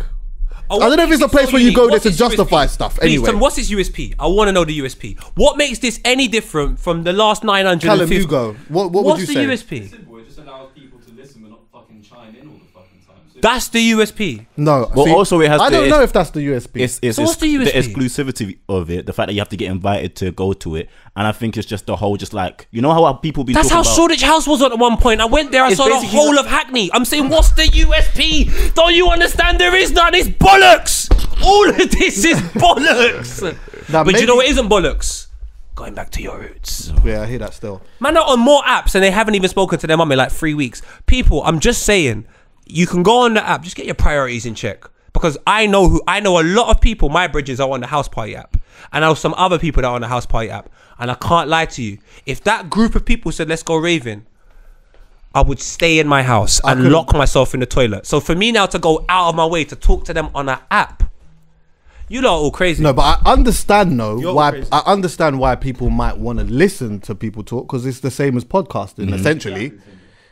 I don't know if it's the place where you go there to justify stuff. Anyway, tell me, what's its USP? I want to know the USP. What makes this any different from the last 900? Callum, you go. What would you say? What's the USP? It's simple. It just allows people to listen, but not fucking chime in all the fucking time. So That's the USP. No, but see, also it has. I don't know if that's the USP. It's so what's the USP? The exclusivity of it, the fact that you have to get invited to go to it, and I think it's just the whole, just like, you know how people be. That's how about Shoreditch House was at one point. I went there, I saw the whole of Hackney. I'm saying, what's the USP? Don't you understand? There is none. It's bollocks. All of this is bollocks. Now, but you know it isn't bollocks. Going back to your roots. Yeah, I hear that still. Man, out on more apps, and they haven't even spoken to their mum in like 3 weeks. People, I'm just saying. You can go on the app, just get your priorities in check. Because I know a lot of people, my bridges are on the house party app. And I know some other people that are on the house party app. And I can't lie to you. If that group of people said, let's go raving, I would stay in my house and lock myself in the toilet. So for me now to go out of my way to talk to them on an app, you lot are all crazy. No, but I understand why people might want to listen to people talk, because it's the same as podcasting, essentially. Yeah.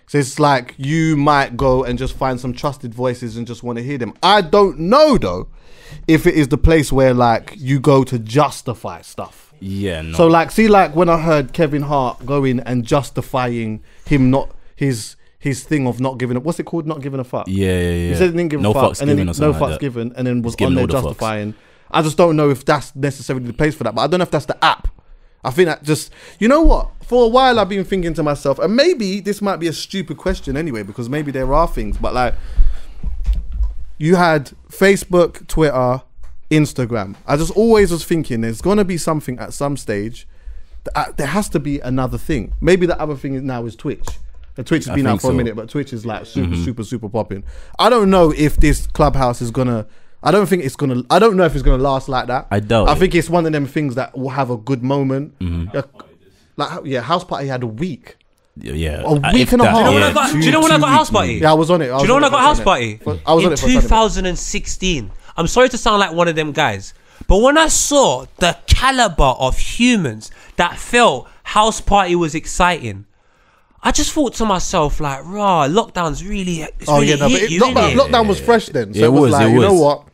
So it's like you might go and just find some trusted voices and just want to hear them. I don't know, though, if it is the place where, like, you go to justify stuff. Yeah, no. So, like, see, like, when I heard Kevin Hart going and justifying him not his thing of not giving a... What's it called? Not giving a fuck. Yeah, yeah, yeah. He said he didn't give a fuck. No fucks given. And then was on there justifying. I just don't know if that's necessarily the place for that. But I don't know if that's the app. I think that just... You know what? For a while, I've been thinking to myself, and maybe this might be a stupid question anyway, because maybe there are things, but like, you had Facebook, Twitter, Instagram. I just always was thinking there's going to be something at some stage. There has to be another thing. Maybe the other thing now is Twitch. And Twitch has been out for a minute, but Twitch is like super popping. I don't know if this Clubhouse is going to... I don't know if it's going to last like that. I don't. I think it's one of them things that will have a good moment. Mm-hmm. Like, yeah, House Party had a week. Yeah. A week and a half. Do you know when I got House Party? Yeah, I was on it. Do you know when I got House Party? I was on it. In 2016. I'm sorry to sound like one of them guys, but when I saw the caliber of humans that felt House Party was exciting, I just thought to myself, like, rah, lockdown's really... Oh, yeah, no, but lockdown was fresh then. So it was like, you know what?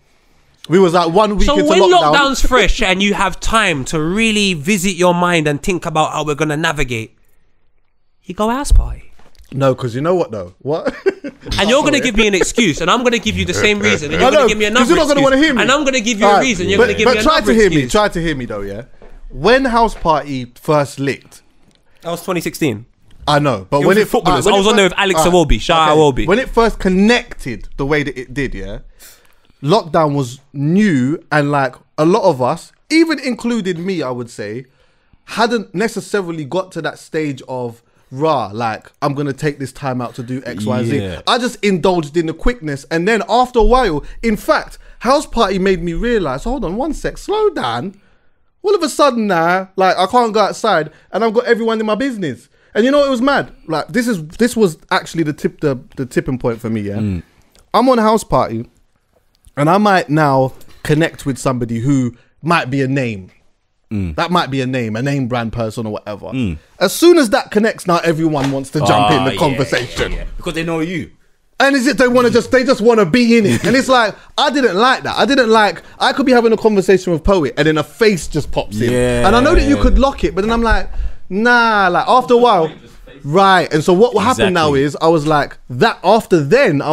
We was like 1 week into lockdown. So when lockdown's fresh and you have time to really visit your mind and think about how we're going to navigate, you go house party. No, because you know what though? What? And you're going to give me an excuse and I'm going to give you the same reason and you're going to give me another excuse. Because you're not going to want to hear me. And I'm going to give you a reason. You're going to give me another excuse. But try to hear me though, yeah? When House Party first licked. That was 2016. I know, but when it... Footballers. I was on there with Alex Awobi. Shout out Awobi. When it first connected the way that it did, yeah? Lockdown was new, and like a lot of us, even included me, I would say, hadn't necessarily got to that stage of rah, like I'm gonna take this time out to do X, Y, Z. I just indulged in the quickness, and then after a while, in fact, House Party made me realize, hold on, one sec, slow down. All of a sudden now, like I can't go outside, and I've got everyone in my business. And you know it was mad. Like this was actually the tipping point for me. Yeah, I'm on House Party. And I might now connect with somebody who might be a name. That might be a name brand person or whatever. As soon as that connects, now everyone wants to jump in the conversation. Yeah. Because they know you. And is it they just want to be in it. And it's like, I didn't like that. I could be having a conversation with Poet and then a face just pops in. And I know that you could lock it, but then I'm like, nah, like after a while. Right. And so what happened now is I was like, I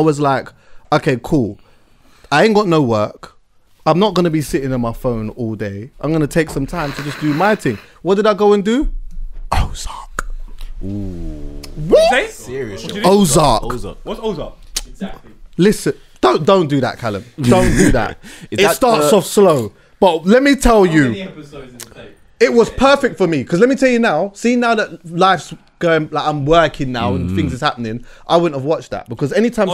was like, okay, cool. I ain't got no work. I'm not going to be sitting on my phone all day. I'm going to take some time to just do my thing. What did I go and do? Ozark. Ooh. What? Serious. Ozark. Ozark. What's Ozark? Exactly. Listen, don't do that, Callum. Don't do that. It starts off slow. But let me tell you. How many episodes in the tape? It was perfect for me, because let me tell you now, seeing now that life's going, like I'm working now and things is happening, I wouldn't have watched that, because anytime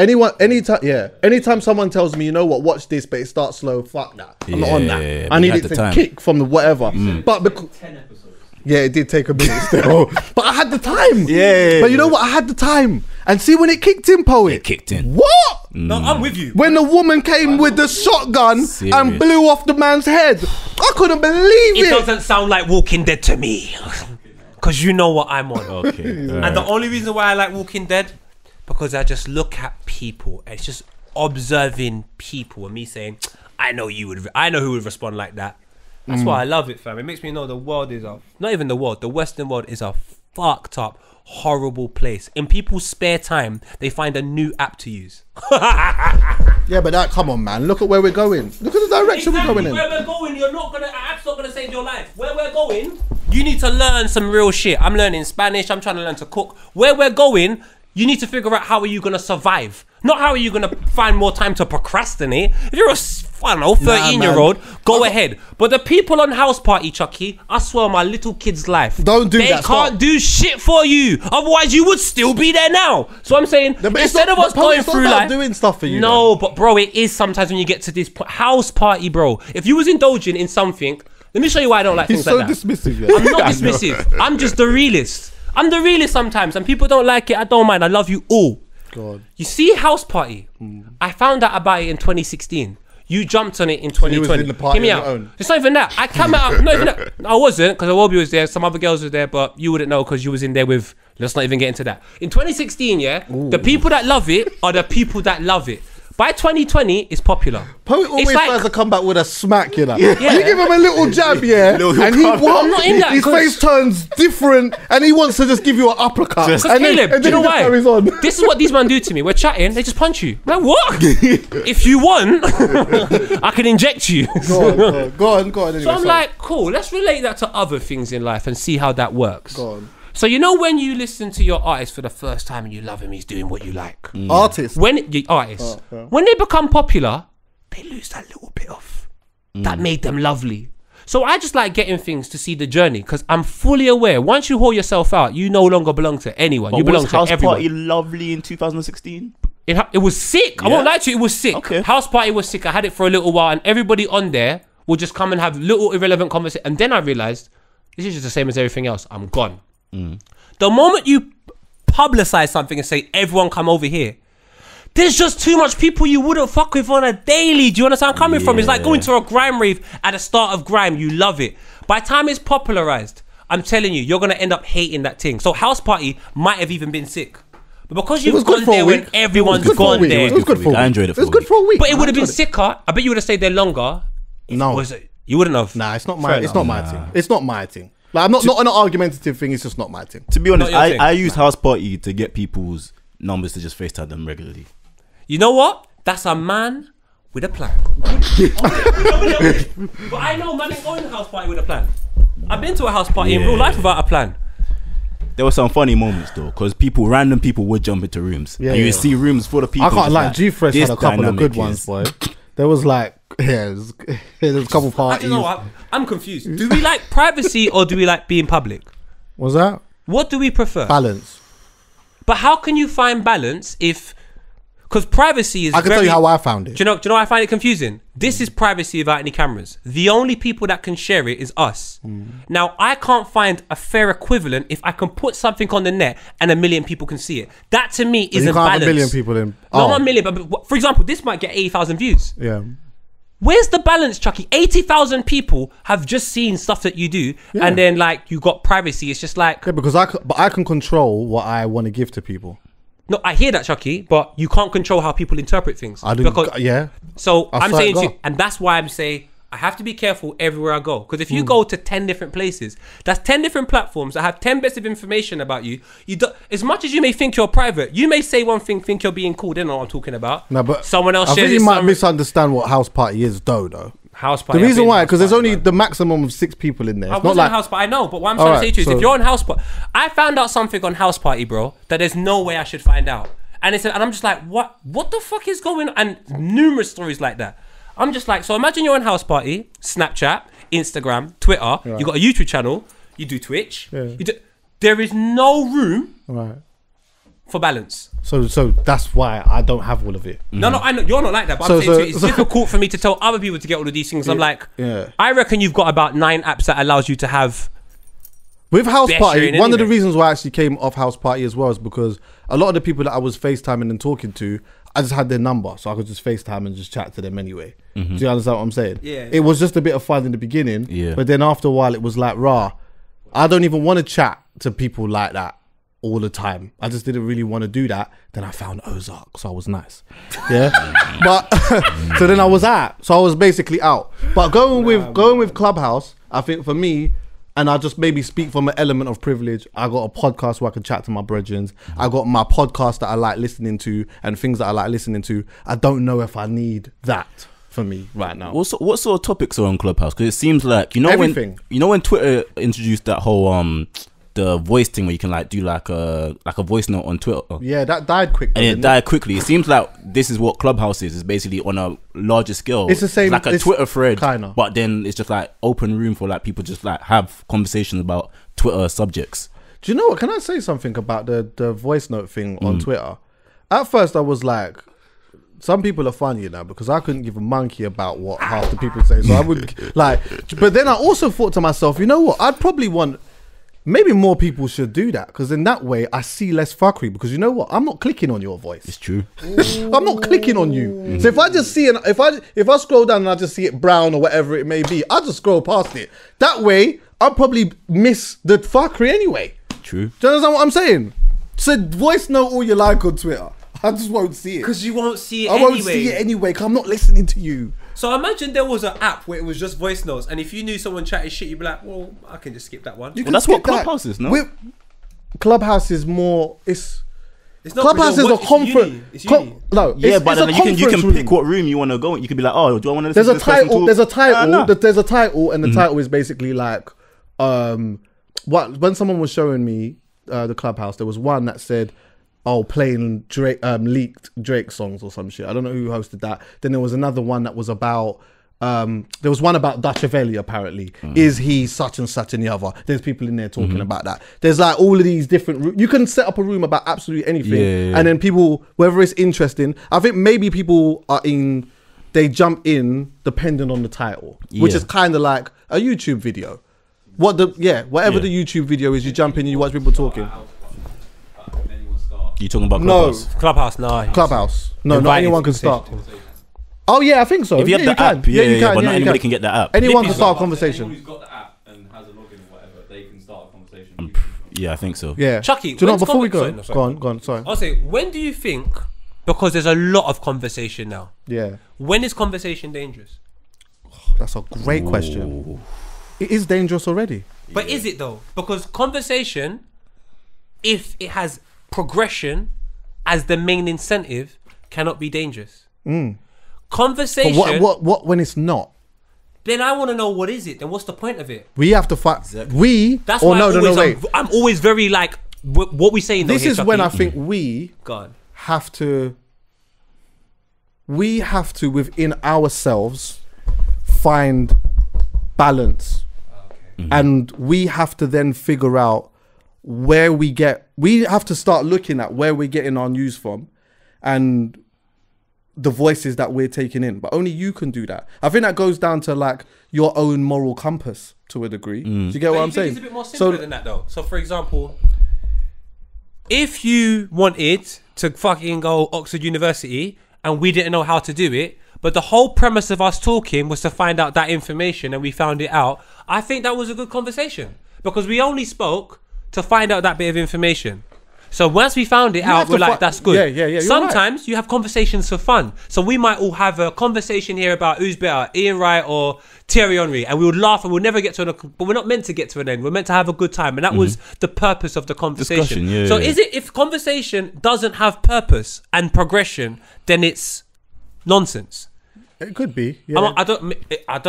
anytime someone tells me, you know what, watch this, but it starts slow, fuck that. I'm not on that. I need it to kick from the whatever. But because 10 episodes. Yeah, it did take a minute still. But I had the time. But you know what? I had the time. And see when it kicked in, Poet. It kicked in. What? No, I'm with you. When the woman came with the shotgun and blew off the man's head. I couldn't believe it. It doesn't sound like Walking Dead to me. Because you know what I'm on. And the only reason why I like Walking Dead, because I just look at people. It's just observing people and me saying, I know who would respond like that. That's why I love it, fam. It makes me know the world is not even the world, the Western world is a fucked up, horrible place. In people's spare time, they find a new app to use. Yeah, but that, come on, man. Look at where we're going. Look at the direction we're going in. Where we're going, you're not gonna, app's not gonna save your life. Where we're going, you need to learn some real shit. I'm learning Spanish. I'm trying to learn to cook. Where we're going, you need to figure out how are you gonna survive. Not how are you gonna find more time to procrastinate. If you're a 13-year-old, go ahead. But the people on House Party, Chucky, I swear on my little kid's life, don't do that. They can't do shit for you. Otherwise, you would still be there now. So I'm saying, instead of us going through life doing stuff for you. No, but bro, it is sometimes when you get to this House Party, bro. If you was indulging in something, let me show you why I don't like things like that. He's so dismissive. Yeah. I'm not dismissive. I'm just the realist. I'm the realist sometimes, and people don't like it. I don't mind. I love you all. God. You see House Party? Mm. I found out about it in 2016. You jumped on it in 2020. So you was in the party. Hear me out. It's not even that. I came out. Not even that. I wasn't, because Awobi was there. Some other girls were there, but you wouldn't know because you was in there with. Let's not even get into that. In 2016, yeah, ooh, the people that love it are the people that love it. By 2020, it's popular. Poet always tries to come back with a smack, you know. Yeah. You give him a little jab, yeah, and he his face turns different, and he wants to just give you an uppercut. Because Caleb, do you know why? This is what these men do to me. We're chatting, they just punch you. I'm like, what? If you want, I can inject you. Go on. Anyway, so I'm like, cool, let's relate that to other things in life and see how that works. Go on. So you know when you listen to your artist for the first time and you love him, he's doing what you like. Mm. Artists. When they become popular, they lose that little bit of that made them lovely. So I just like getting things to see the journey, because I'm fully aware, once you haul yourself out, you no longer belong to anyone. But you belong to everyone. Was House Party lovely in 2016? It was sick. Yeah. I won't lie to you, it was sick. Okay. House Party was sick. I had it for a little while and everybody on there would just come and have little irrelevant conversations. And then I realised, this is just the same as everything else. I'm gone. Mm. The moment you publicize something and say everyone come over here, there's just too much people you wouldn't fuck with on a daily. Do you understand where I'm coming from? It's like going to a grime rave at the start of grime. You love it. By the time it's popularized, I'm telling you, you're gonna end up hating that thing. So House Party might have even been sick, but because you've gone there when everyone's gone there, it was good for a week. I enjoyed it. It was good for a week. But it would have been sicker. I bet you would have stayed there longer. No, you wouldn't have. Nah, it's not my. It's not my thing. It's not my thing. Like, I'm not an argumentative thing, it's just not my thing. To be honest, I use House Party to get people's numbers to just FaceTime them regularly. You know what? That's a man with a plan. But I know man ain't going to House Party with a plan. I've been to a House Party in real life without a plan. There were some funny moments though, because random people would jump into rooms. Yeah, and you see rooms full of people. I can't lie, G-Fresh had a couple of good ones, boy. There was like, there's a couple parties. I don't know, I'm confused. Do we like privacy or do we like being public? What's that? What do we prefer? Balance. But how can you find balance if... Because privacy is I can tell you how I found it. Do you know I find it confusing? This is privacy without any cameras. The only people that can share it is us. Mm. Now, I can't find a fair equivalent if I can put something on the net and 1 million people can see it. That to me is a balance. You can't have 1 million people in. Oh. Not 1 million, but for example, this might get 80,000 views. Yeah. Where's the balance, Chucky? 80,000 people have just seen stuff that you do, and then like you got privacy. It's just like... Yeah, because I can control what I want to give to people. No, I hear that, Chucky, but you can't control how people interpret things. I do, So I'm saying to you, and that's why I'm saying I have to be careful everywhere I go. Because if you go to 10 different places, that's 10 different platforms that have 10 bits of information about you. As much as you may think you're private, you may say one thing, think you're being cool. They know what I'm talking about. No, but someone else. I think you might misunderstand what House Party is, though. House Party. The reason why, because there's only the maximum of 6 people in there. It's not like House Party. I know, but what I'm trying to say to you is, if you're on House Party, I found out something on House Party, bro, that there's no way I should find out, and I'm just like, what the fuck is going on? And numerous stories like that. I'm just like, so imagine you're on House Party, Snapchat, Instagram, Twitter. Right. You got a YouTube channel. You do Twitch. Yeah. There is no room. Right. For balance. So that's why I don't have all of it. Mm. No, I know you're not like that, but I'm saying to you, it's difficult for me to tell other people to get all of these things. I'm like, I reckon you've got about 9 apps that allows you to have. With House Party, one of the reasons why I actually came off House Party as well is because a lot of the people that I was FaceTiming and talking to, I just had their number, so I could just FaceTime and just chat to them anyway. Mm-hmm. Do you understand what I'm saying? Yeah. It was just a bit of fun in the beginning, but then after a while it was like, I don't even want to chat to people like that all the time. I just didn't really want to do that. Then I found Ozark, so I was nice. Yeah. But so then I was basically out. But going with Clubhouse, I think for me, And I just maybe speak from an element of privilege. I got a podcast where I can chat to my brethrens. I got my podcast that I like listening to and things that I like listening to. I don't know if I need that for me right now. What sort of topics are on Clubhouse? Because it seems like, you know, everything. When Twitter introduced that whole the voice thing where you can like do like a voice note on Twitter. Yeah, that died quickly. And it died quickly. It seems like this is what Clubhouse is. It's basically on a larger scale. It's the same, it's like a Twitter thread, kinda. But then it's just like open room for like people just like have conversations about Twitter subjects. Do you know what? Can I say something about the voice note thing on Twitter? At first, I was like, some people are funny, you know, because I couldn't give a monkey about what half the people say. So I would like, but then I also thought to myself, you know what? I'd probably want. Maybe more people should do that, because in that way I see less fuckery, because you know what? I'm not clicking on your voice. It's true. I'm not clicking on you. So if I just see, if I scroll down and I just see it brown or whatever it may be, I just scroll past it. That way I'll probably miss the fuckery anyway. True. Do you understand what I'm saying? So voice note all you like on Twitter. I just won't see it. Because you won't see it anyway. I won't see it anyway, because I'm not listening to you. So imagine there was an app where it was just voice notes, and if you knew someone chatted shit, you'd be like, well, I can just skip that one. Well, that's what Clubhouse is, no? Clubhouse is more... It's not Clubhouse is a conference. It's uni. No, yeah, but then you can pick what room you want to go in. You can be like, oh, do I want to listen to this person talk? There's a title. There's a title, and the title is basically like... when someone was showing me the Clubhouse, there was one that said... Oh, playing Drake, leaked Drake songs or some shit. I don't know who hosted that. Then there was another one that was about, there was one about Dachiavelli apparently. Is he such and such and the other? There's people in there talking about that. There's like all of these different, you can set up a room about absolutely anything. And then people, whether it's interesting, I think maybe people are in, they jump in depending on the title, which is kind of like a YouTube video. Whatever the YouTube video is, you jump in and you watch people talking. You talking about Clubhouse? No. Clubhouse, no. Clubhouse. No, not anyone can start. Oh yeah, I think so. If you have the app, yeah, but not anybody can get that app. Anyone can start a conversation. Anyone who's got the app and has a login or whatever, they can start a conversation. Yeah, I think so. Yeah. Chucky, do you know, before we go, go on, sorry. I'll say, when do you think, because there's a lot of conversation now. Yeah. When is conversation dangerous? Oh, that's a great question. It is dangerous already. But is it though? Because conversation, if it has progression as the main incentive, cannot be dangerous. Conversation. But what when it's not? Then I want to know what is it. Then what's the point of it? We have to fight. Exactly. I'm always very like what we say. This is Chucky. When I think we have to within ourselves find balance, and we have to then figure out. We have to start looking at where we're getting our news from and the voices that we're taking in, but only you can do that. I think that goes down to like your own moral compass to a degree. Do you get what I'm saying? It's a bit more simpler than that though. So for example, if you wanted to fucking go Oxford University and we didn't know how to do it, but the whole premise of us talking was to find out that information and we found it out, I think that was a good conversation because we only spoke to find out that bit of information. So once we found it out, we're like, that's good. Yeah, sometimes you have conversations for fun. So we might all have a conversation here about who's better, Ian Wright or Thierry Henry, and we would laugh and we'll never get to an end, but we're not meant to get to an end. We're meant to have a good time. And that was the purpose of the conversation. If conversation doesn't have purpose and progression, then it's nonsense. It could be. Yeah. I don't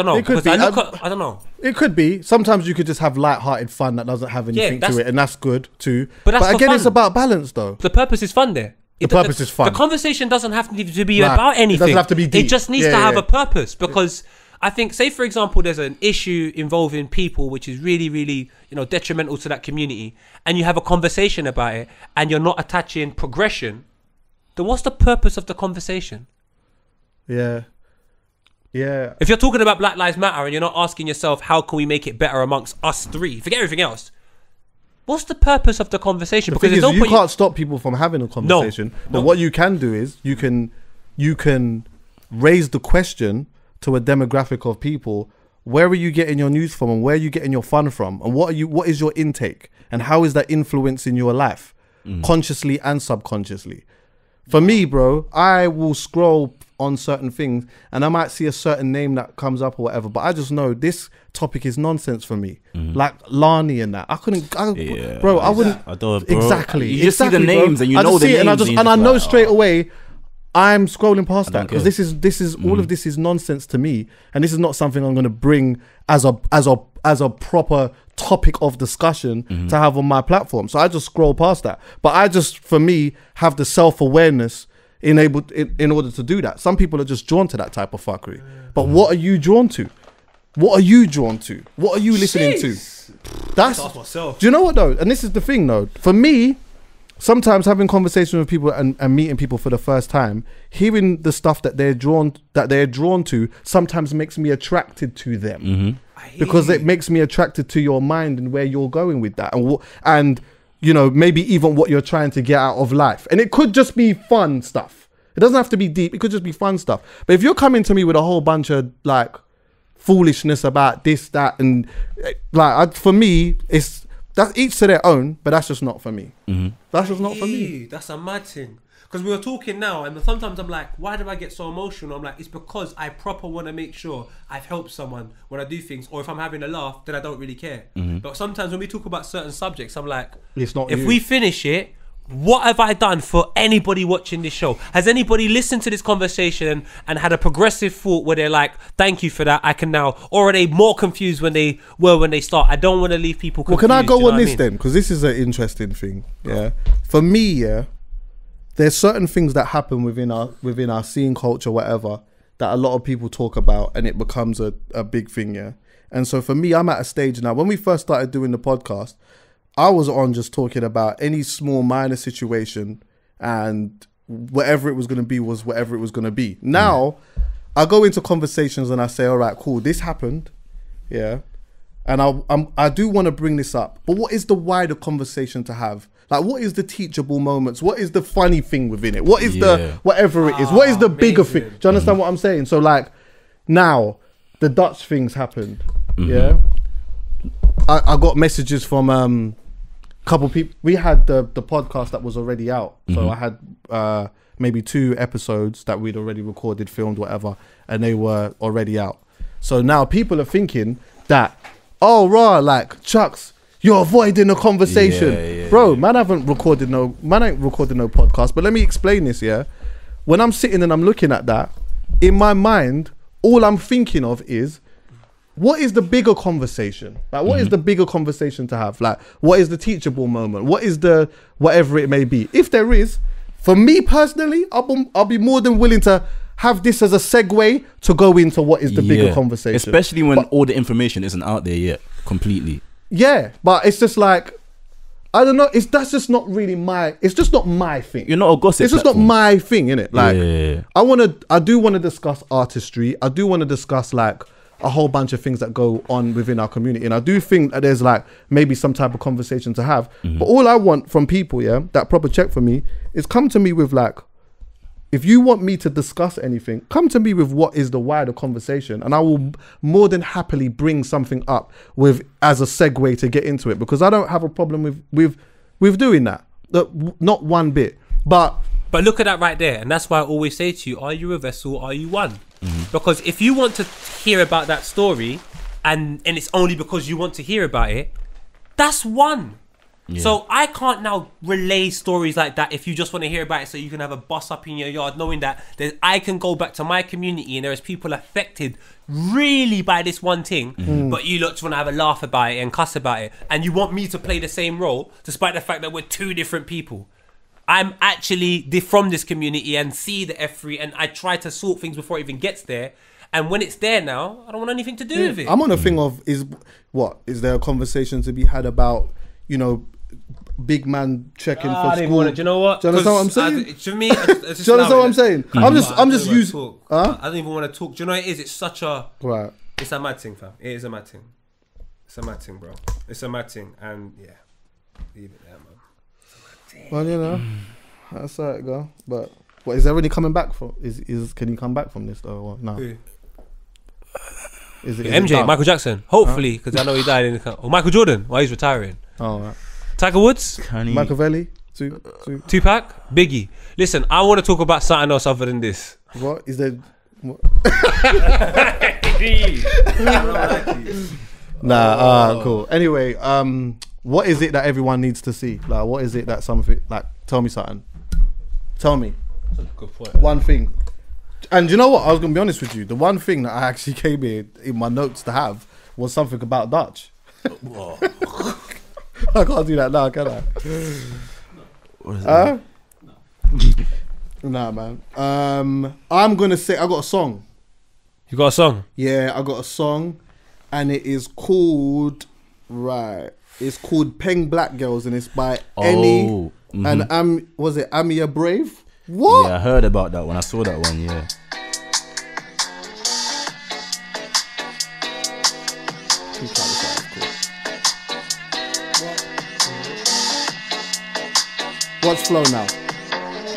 know. It could be. I don't know. It could be. Sometimes you could just have light-hearted fun that doesn't have anything to it, and that's good too. But again, it's about balance, though. The purpose is fun there. The purpose is fun. The conversation doesn't have to be about anything. It doesn't have to be deep. It just needs to have a purpose because I think, say for example, there's an issue involving people which is really, really, you know, detrimental to that community, and you have a conversation about it, and you're not attaching progression. Then what's the purpose of the conversation? Yeah. Yeah. If you're talking about Black Lives Matter and you're not asking yourself how can we make it better amongst us three, forget everything else. What's the purpose of the conversation? Because you can't stop people from having a conversation. But what you can do is you can raise the question to a demographic of people. Where are you getting your news from, and where are you getting your fun from, and what is your intake, and how is that influencing your life, consciously and subconsciously? For me, bro, I will scroll on certain things and I might see a certain name that comes up or whatever, but I just know this topic is nonsense for me. Like Lani and that. I wouldn't, bro, I wouldn't. You just see the names and you know the names, and I know straight away I'm scrolling past that because this is all of this is nonsense to me, and this is not something I'm going to bring as a proper topic of discussion to have on my platform. So I just scroll past that. But I just, for me, have the self-awareness enabled in order to do that. Some people are just drawn to that type of fuckery. But what are you drawn to? What are you drawn to? What are you listening to? That's do you know what though? And this is the thing though. For me, sometimes having conversations with people and meeting people for the first time, hearing the stuff that they're drawn to sometimes makes me attracted to them. Because it makes me attracted to your mind and where you're going with that, and you know, maybe even what you're trying to get out of life. And it could just be fun stuff. It doesn't have to be deep. It could just be fun stuff. But if you're coming to me with a whole bunch of like foolishness about this, that, and like, for me, it's that's each to their own. But that's just not for me. That's just not for me. That's a mad thing. Because we were talking now, and sometimes I'm like, why do I get so emotional? I'm like, it's because I proper want to make sure I've helped someone when I do things, or if I'm having a laugh, then I don't really care. But sometimes when we talk about certain subjects, I'm like, it's not if we finish it, what have I done for anybody watching this show? Has anybody listened to this conversation and had a progressive thought where they're like, thank you for that, I can now, or are they more confused when they were when they start? I don't want to leave people confused. Well, can I go on this then? Because this is an interesting thing. Yeah. For me, there's certain things that happen within our scene culture, whatever, that a lot of people talk about, and it becomes a big thing, yeah. And so for me, I'm at a stage now. When we first started doing the podcast, I was on just talking about any small minor situation, and whatever it was going to be was whatever it was going to be. Now, I go into conversations and I say, all right, cool, this happened, yeah. And I do want to bring this up, but what is the wider conversation to have? Like, what is the teachable moments? What is the funny thing within it? What is the whatever it is? What is the bigger thing? Do you understand what I'm saying? So like, now the Dutch things happened. Yeah, I got messages from a couple people. We had the podcast that was already out, so I had maybe 2 episodes that we'd already recorded, filmed, whatever, and they were already out. So now people are thinking that, oh, raw, like Chucks, you're avoiding a conversation. Bro, man, I ain't recorded no podcast. But let me explain this, yeah? When I'm sitting and I'm looking at that, in my mind, all I'm thinking of is, what is the bigger conversation? Like, what is the bigger conversation to have? Like, what is the teachable moment? What is the whatever it may be? If there is, for me personally, I'll be more than willing to have this as a segue to go into what is the bigger conversation. Especially when all the information isn't out there yet, completely. Yeah, but it's just like, I don't know. That's just not really my. It's just not my thing. You're not a gossip. It's just platform. Not my thing, innit? Like, I do want to discuss artistry. I do want to discuss like a whole bunch of things that go on within our community, and I do think that there's like maybe some type of conversation to have. But all I want from people, yeah, that proper check for me is come to me with like, if you want me to discuss anything, come to me with what is the wider conversation, and I will more than happily bring something up with as a segue to get into it, because I don't have a problem with doing that, not one bit. But look at that right there, and that's why I always say to you: are you a vessel? Are you one? Because if you want to hear about that story, and it's only because you want to hear about it, that's one. Yeah. So I can't now relay stories like that if you just want to hear about it so you can have a bus up in your yard, knowing that I can go back to my community and there is people affected really by this one thing, but you lot just want to have a laugh about it and cuss about it, and you want me to play the same role despite the fact that we're 2 different people. I'm actually from this community and see the F3, and I try to sort things before it even gets there. And when it's there now, I don't want anything to do with it. I'm on a thing of, is there a conversation to be had about, you know, big man checking for school? Do you know what? Do you understand what I'm saying? To me, it's just do you understand what I'm saying? I'm just using. Huh? I don't even want to talk. Do you know what it is? It's such a It's a mad thing, fam. It is a mad thing. It's a mad thing, bro. It's a mad thing, and yeah, leave it there, man. It's a mad thing. Well, you know, that's how it go. But what is there really coming back from? Can you come back from this though? Or no. Who? Is it MJ, Michael Jackson? Hopefully, because I know he died in the. Or Michael Jordan? While he's retiring. Oh, right. Tiger Woods, Machiavelli. Tupac, Biggie. Listen, I want to talk about something else other than this. What is that? What? Cool. Anyway, what is it that everyone needs to see? Like, what is it that something? Like, tell me something. Tell me. That's a good point. One thing. And you know what? I was gonna be honest with you. The one thing that I actually came here in my notes to have was something about Dutch. I can't do that now, can I? No. No. Nah, man. I'm gonna say I got a song. You got a song? Yeah, I got a song, and it is called It's called Peng Black Girls, and it's by Eni and was it Amia Brave? What? Yeah, I heard about that one. I saw that one. Yeah. What's flow now?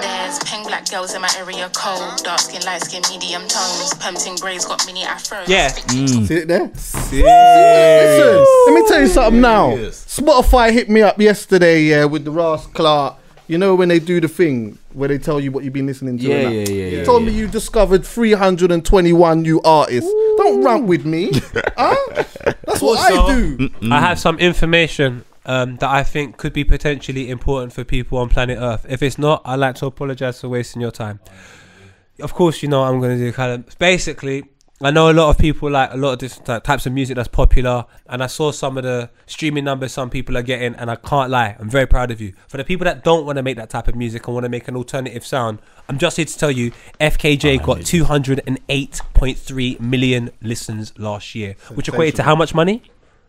There's Peng Black girls in my area cold, dark skin, light skin, medium tones, pumping braids, got mini afros. Yeah. See it there? See. Listen, let me tell you something now. Spotify hit me up yesterday, yeah, with the Ross Clark. You know when they do the thing where they tell you what you've been listening to? Yeah, and that? Yeah, yeah. You told me you discovered 321 new artists. Ooh. Don't rant with me. That's what also, I do. I have some information that I think could be potentially important for people on planet Earth. If it's not, I'd like to apologise for wasting your time. Of course, you know what I'm going to do, Callum. Basically, I know a lot of people like a lot of different types of music that's popular, and I saw some of the streaming numbers some people are getting, and I can't lie, I'm very proud of you. For the people that don't want to make that type of music and want to make an alternative sound, I'm just here to tell you, FKJ got 208.3 million listens last year, which equated to how much money?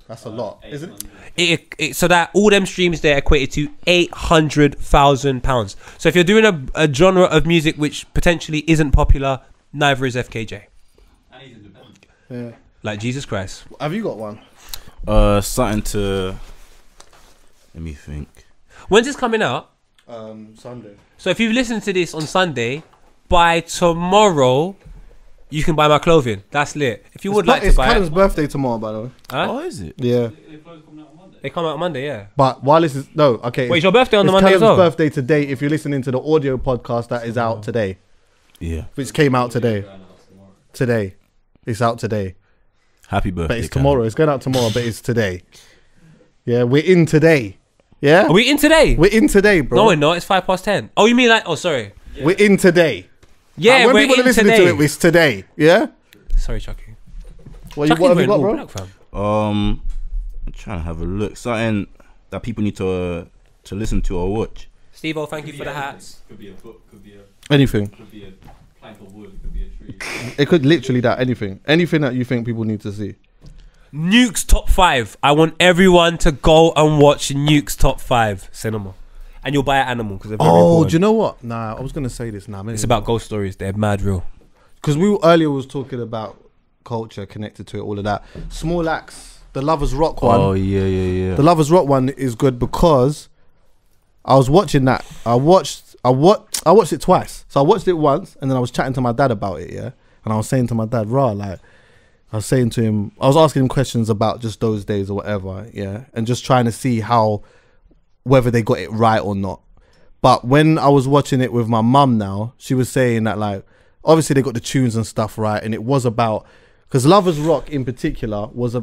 That's a lot, isn't it? So that all them streams there equated to £800,000. So if you're doing a genre of music which potentially isn't popular, neither is FKJ. Yeah. Like Jesus Christ. Have you got one? Something to... Let me think. When's this coming out? Sunday. So if you've listened to this on Sunday, by tomorrow... You can buy my clothing. That's lit. If you would like to buy it. It's Callum's birthday tomorrow, by the way. Huh? Oh, is it? Yeah. They come out on Monday. They come out on Monday, yeah. But while this is... No, okay. Wait, it's your birthday on the Monday as well? It's Callum's birthday today if you're listening to the audio podcast that is out today. Yeah. Which came out today. Today. It's out today. Happy birthday, but it's tomorrow. It's going out tomorrow, but it's today. Yeah, we're in today. Yeah? Are we in today? We're in today, bro. No, we're not. It's 10:05. Oh, you mean like... Oh, sorry. Yeah. We're in today. Yeah, when people are listening to it, it's today. Yeah. Sorry, Chucky. What have you got, bro? I'm trying to have a look. Something that people need to listen to or watch. Steve-O, thank you for the hats. Could be a book. Could be a anything. Could be a plank of wood. Could be a tree. It could literally that anything. Anything that you think people need to see. Nuke's top 5. I want everyone to go and watch Nuke's top 5 cinema. And you'll buy an animal because they're very important. Do you know what? Nah, I was gonna say this. Nah, maybe it's about ghost stories. They're mad real. Because we earlier was talking about culture connected to it, all of that. Small Axe, the Lovers Rock one. Oh yeah. The Lovers Rock one is good because I was watching that. I watched it twice. So I watched it once, and then I was chatting to my dad about it. Yeah, and I was saying to my dad, I was asking him questions about just those days or whatever. Yeah, and just trying to see how. Whether they got it right or not. But when I was watching it with my mum now, she was saying that, like, obviously they got the tunes and stuff right, and it was about, because Lovers Rock in particular was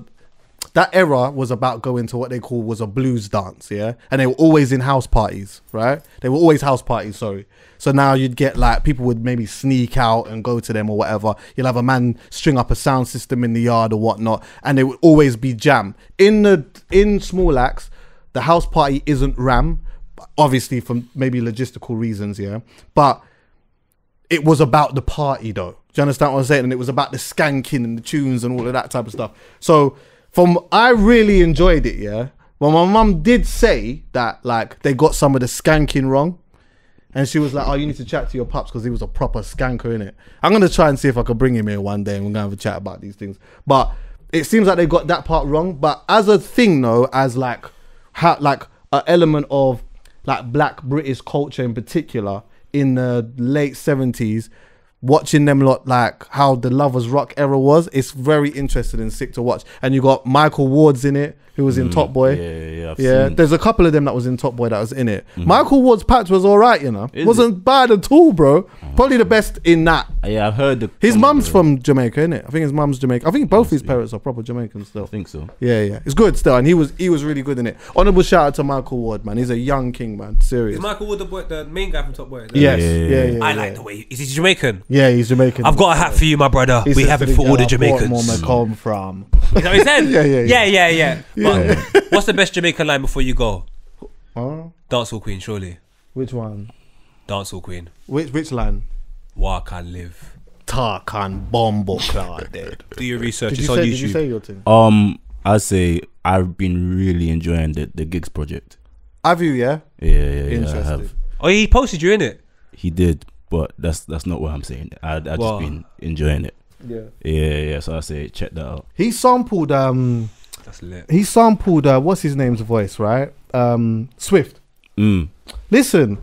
that era was about going to what they call was a blues dance, yeah? And they were always in house parties, right? They were always house parties, sorry. So now you'd get, like, people would maybe sneak out and go to them or whatever. You'll have a man string up a sound system in the yard or whatnot, and they would always be jam. In Small Axe, the house party isn't Ram, obviously for maybe logistical reasons, yeah. But it was about the party though. Do you understand what I'm saying? And it was about the skanking and the tunes and all of that type of stuff. So I really enjoyed it, yeah. Well, my mum did say that, like, they got some of the skanking wrong. And she was like, oh, you need to chat to your pups because he was a proper skanker, innit? I'm going to try and see if I could bring him here one day and we're going to have a chat about these things. But it seems like they got that part wrong. But as a thing though, as like, an element of like Black British culture in particular in the late 70s watching them lot, like how the Lovers Rock era was, it's very interesting and sick to watch. And you got Michael Ward's in it, who was in Top Boy. Yeah, I've seen. There's a couple of them that was in Top Boy that was in it. Michael Ward's patch was all right, you know. Wasn't bad at all, bro. Probably the best in that. Yeah, I've heard. His mum's from Jamaica, innit? I think his mum's Jamaican. I think both his parents are proper Jamaicans still. I think so. Yeah, yeah. It's good still, and he was really good in it. Honourable shout out to Michael Ward, man. He's a young king, man. Serious. Is Michael Ward the main guy from Top Boy? Yes. Yeah. I like the way is he Jamaican? Yeah, he's Jamaican. I've got a hat for you, my brother. We have it for all the Jamaicans. Come from. Is that what he said? Yeah. But what's the best Jamaican line before you go? Dancehall Queen, surely. Which one? Dancehall Queen. Which line? Walk and live. Talk and bombo dead. Do your research. It's on YouTube. Did you say your thing? I say I've been really enjoying the gigs project. Have you? Yeah. Yeah. I have. Oh, he posted you in it. He did. But that's not what I'm saying. I've just been enjoying it. Yeah. So I say check that out. He sampled that's lit. He sampled what's his name's voice, right? Swift. Listen,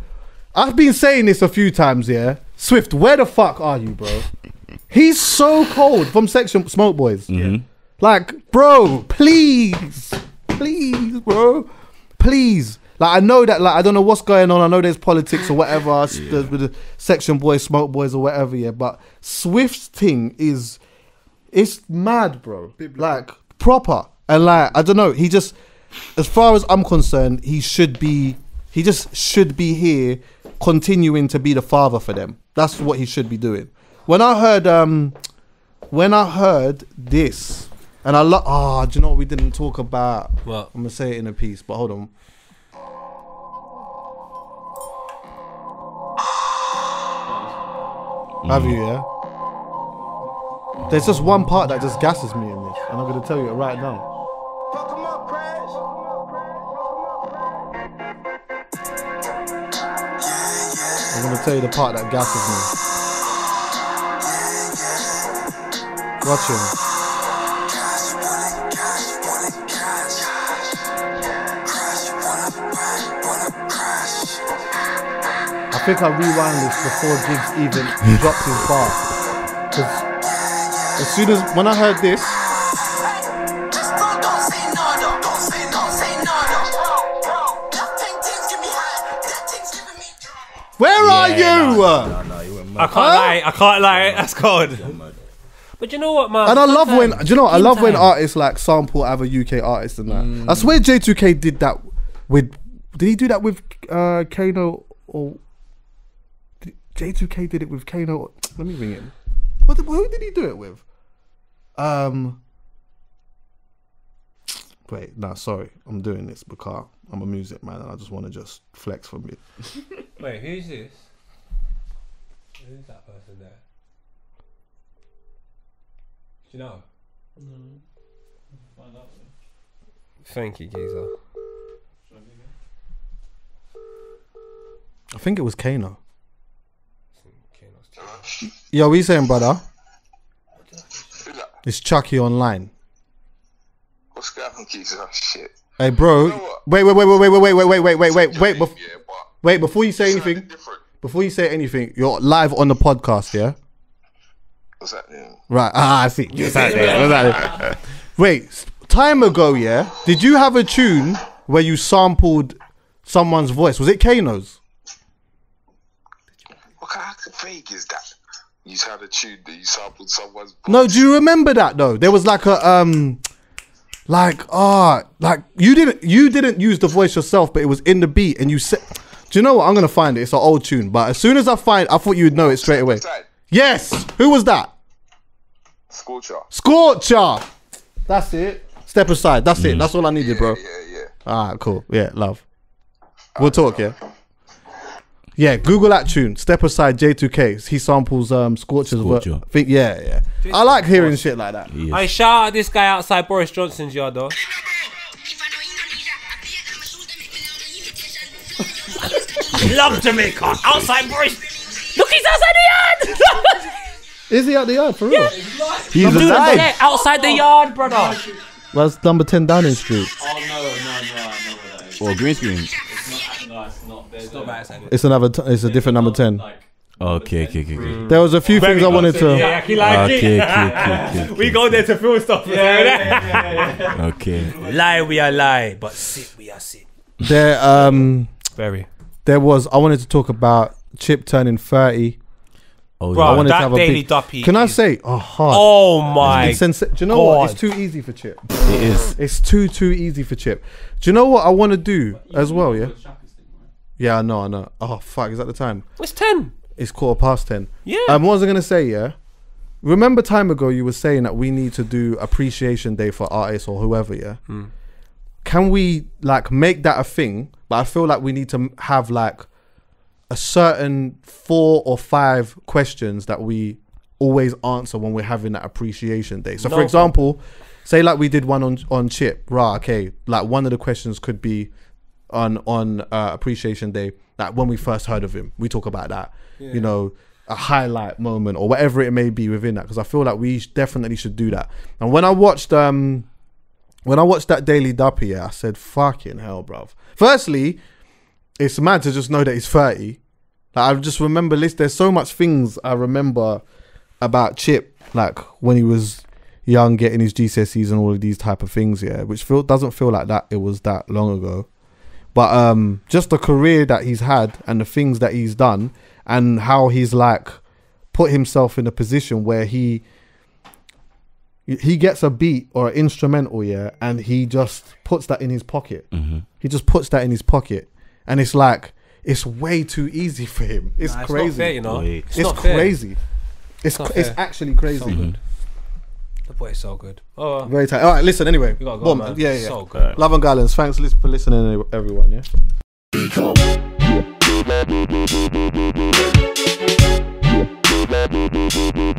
I've been saying this a few times. Yeah, Swift, where the fuck are you, bro? He's so cold from Section Smoke Boys. Like, bro, please, bro, please. Like, I know that, like, I don't know what's going on. I know there's politics or whatever, with the Section Boys, Smoke Boys or whatever, but Swift's thing is, it's mad, bro. Like, proper. And like, I don't know, he just, as far as I'm concerned, he just should be here continuing to be the father for them. That's what he should be doing. When I heard this, and I love, do you know what we didn't talk about? What? I'm gonna say it in a piece, but hold on. Have you, There's just one part that just gasses me in this, and I'm going to tell you it right now. I'm going to tell you the part that gasses me. Watch him. I think I rewind this before Gigs even dropped his bar. As soon as, when I heard this, where are you? No, you went mad. I can't lie. That's cold. But you know what, man? And I love when, do you know what? I love when artists like sample other UK artists and that. I swear J2K did that with, did he do that with Kano or? J2K did it with Kano. Let me ring him. Who did he do it with? Wait, no, sorry. I'm doing this because I'm a music man and I just want to just flex for me. Wait, who's this? Who's that person there? Do you know? No. Thank you, geezer. I think it was Kano. Yo, what are you saying, brother? It's Chucky Online. What's going on, Keys? Oh, shit. Hey, bro. You know wait, before you say anything, you're live on the podcast, yeah? What's that? Right. I see. What's that? Wait, time ago, yeah? Did you have a tune where you sampled someone's voice? Was it Kano's? How vague is that? You had a tune that you sampled someone's voice. No, do you remember that though? There was like a like you didn't use the voice yourself, but it was in the beat, and you said, "Do you know what? I'm gonna find it. It's an old tune." But as soon as I find, I thought you would know it straight away. Yes, who was that? Scorcher. That's it. Step aside. That's it. That's all I needed, bro. Yeah. All right, cool. Yeah, love. We'll talk. Yeah. Yeah, Google that tune. Step Aside, J2K. He samples Scorcher's work. Yeah. I like hearing shit like that. Yes. I shout out this guy outside Boris Johnson's yard though. Love Jamaica. Outside Boris. Look, he's outside the yard. Is he at the yard for real? Yeah. He's alive. Outside the yard, brother. Well, that's number 10 Downing Street. Oh no, I know where that is. Or Green Screen. It's not bad. It's another. It's a different number 10. Like, Okay. There was a few things I wanted to... Yeah, he liked it. Okay. We go there to film stuff. Yeah. Okay. Lie, we are lie, but sick, we are sick. I wanted to talk about Chip turning 30. Oh, bro, yeah. That Daily Duppy. Can I say? Oh my! Do you know what? It's too easy for Chip. It is. It's too easy for Chip. Do you know what I want to do as well? Yeah. Yeah, I know. Oh fuck! Is that the time? It's 10. It's 10:15. Yeah. What was I gonna say? Yeah. Remember, time ago you were saying that we need to do Appreciation Day for artists or whoever. Yeah. Can we like make that a thing? But I feel like we need to have like a certain 4 or 5 questions that we always answer when we're having that Appreciation Day. So for example, say like we did one on Chip. Right, okay, like one of the questions could be on Appreciation Day, like when we first heard of him, we talk about that, you know, a highlight moment or whatever it may be within that. Because I feel like we definitely should do that. And when I watched that Daily Duppy, I said, fucking hell, bruv. Firstly, it's mad to just know that he's 30. Like, I just remember there's so much things I remember about Chip, like when he was young, getting his GCSEs and all of these type of things, yeah, which doesn't feel like that it was that long ago. But just the career that he's had and the things that he's done and how he's like put himself in a position where he gets a beat or an instrumental, yeah, and he just puts that in his pocket. He just puts that in his pocket. And it's like, it's way too easy for him. It's crazy. It's not fair, you know? It's crazy. It's actually crazy. So good. The boy is so good. Oh, very tight. All right, listen, anyway. We gotta go, man. Yeah. So good. Love and garlands. Thanks for listening, everyone, yeah?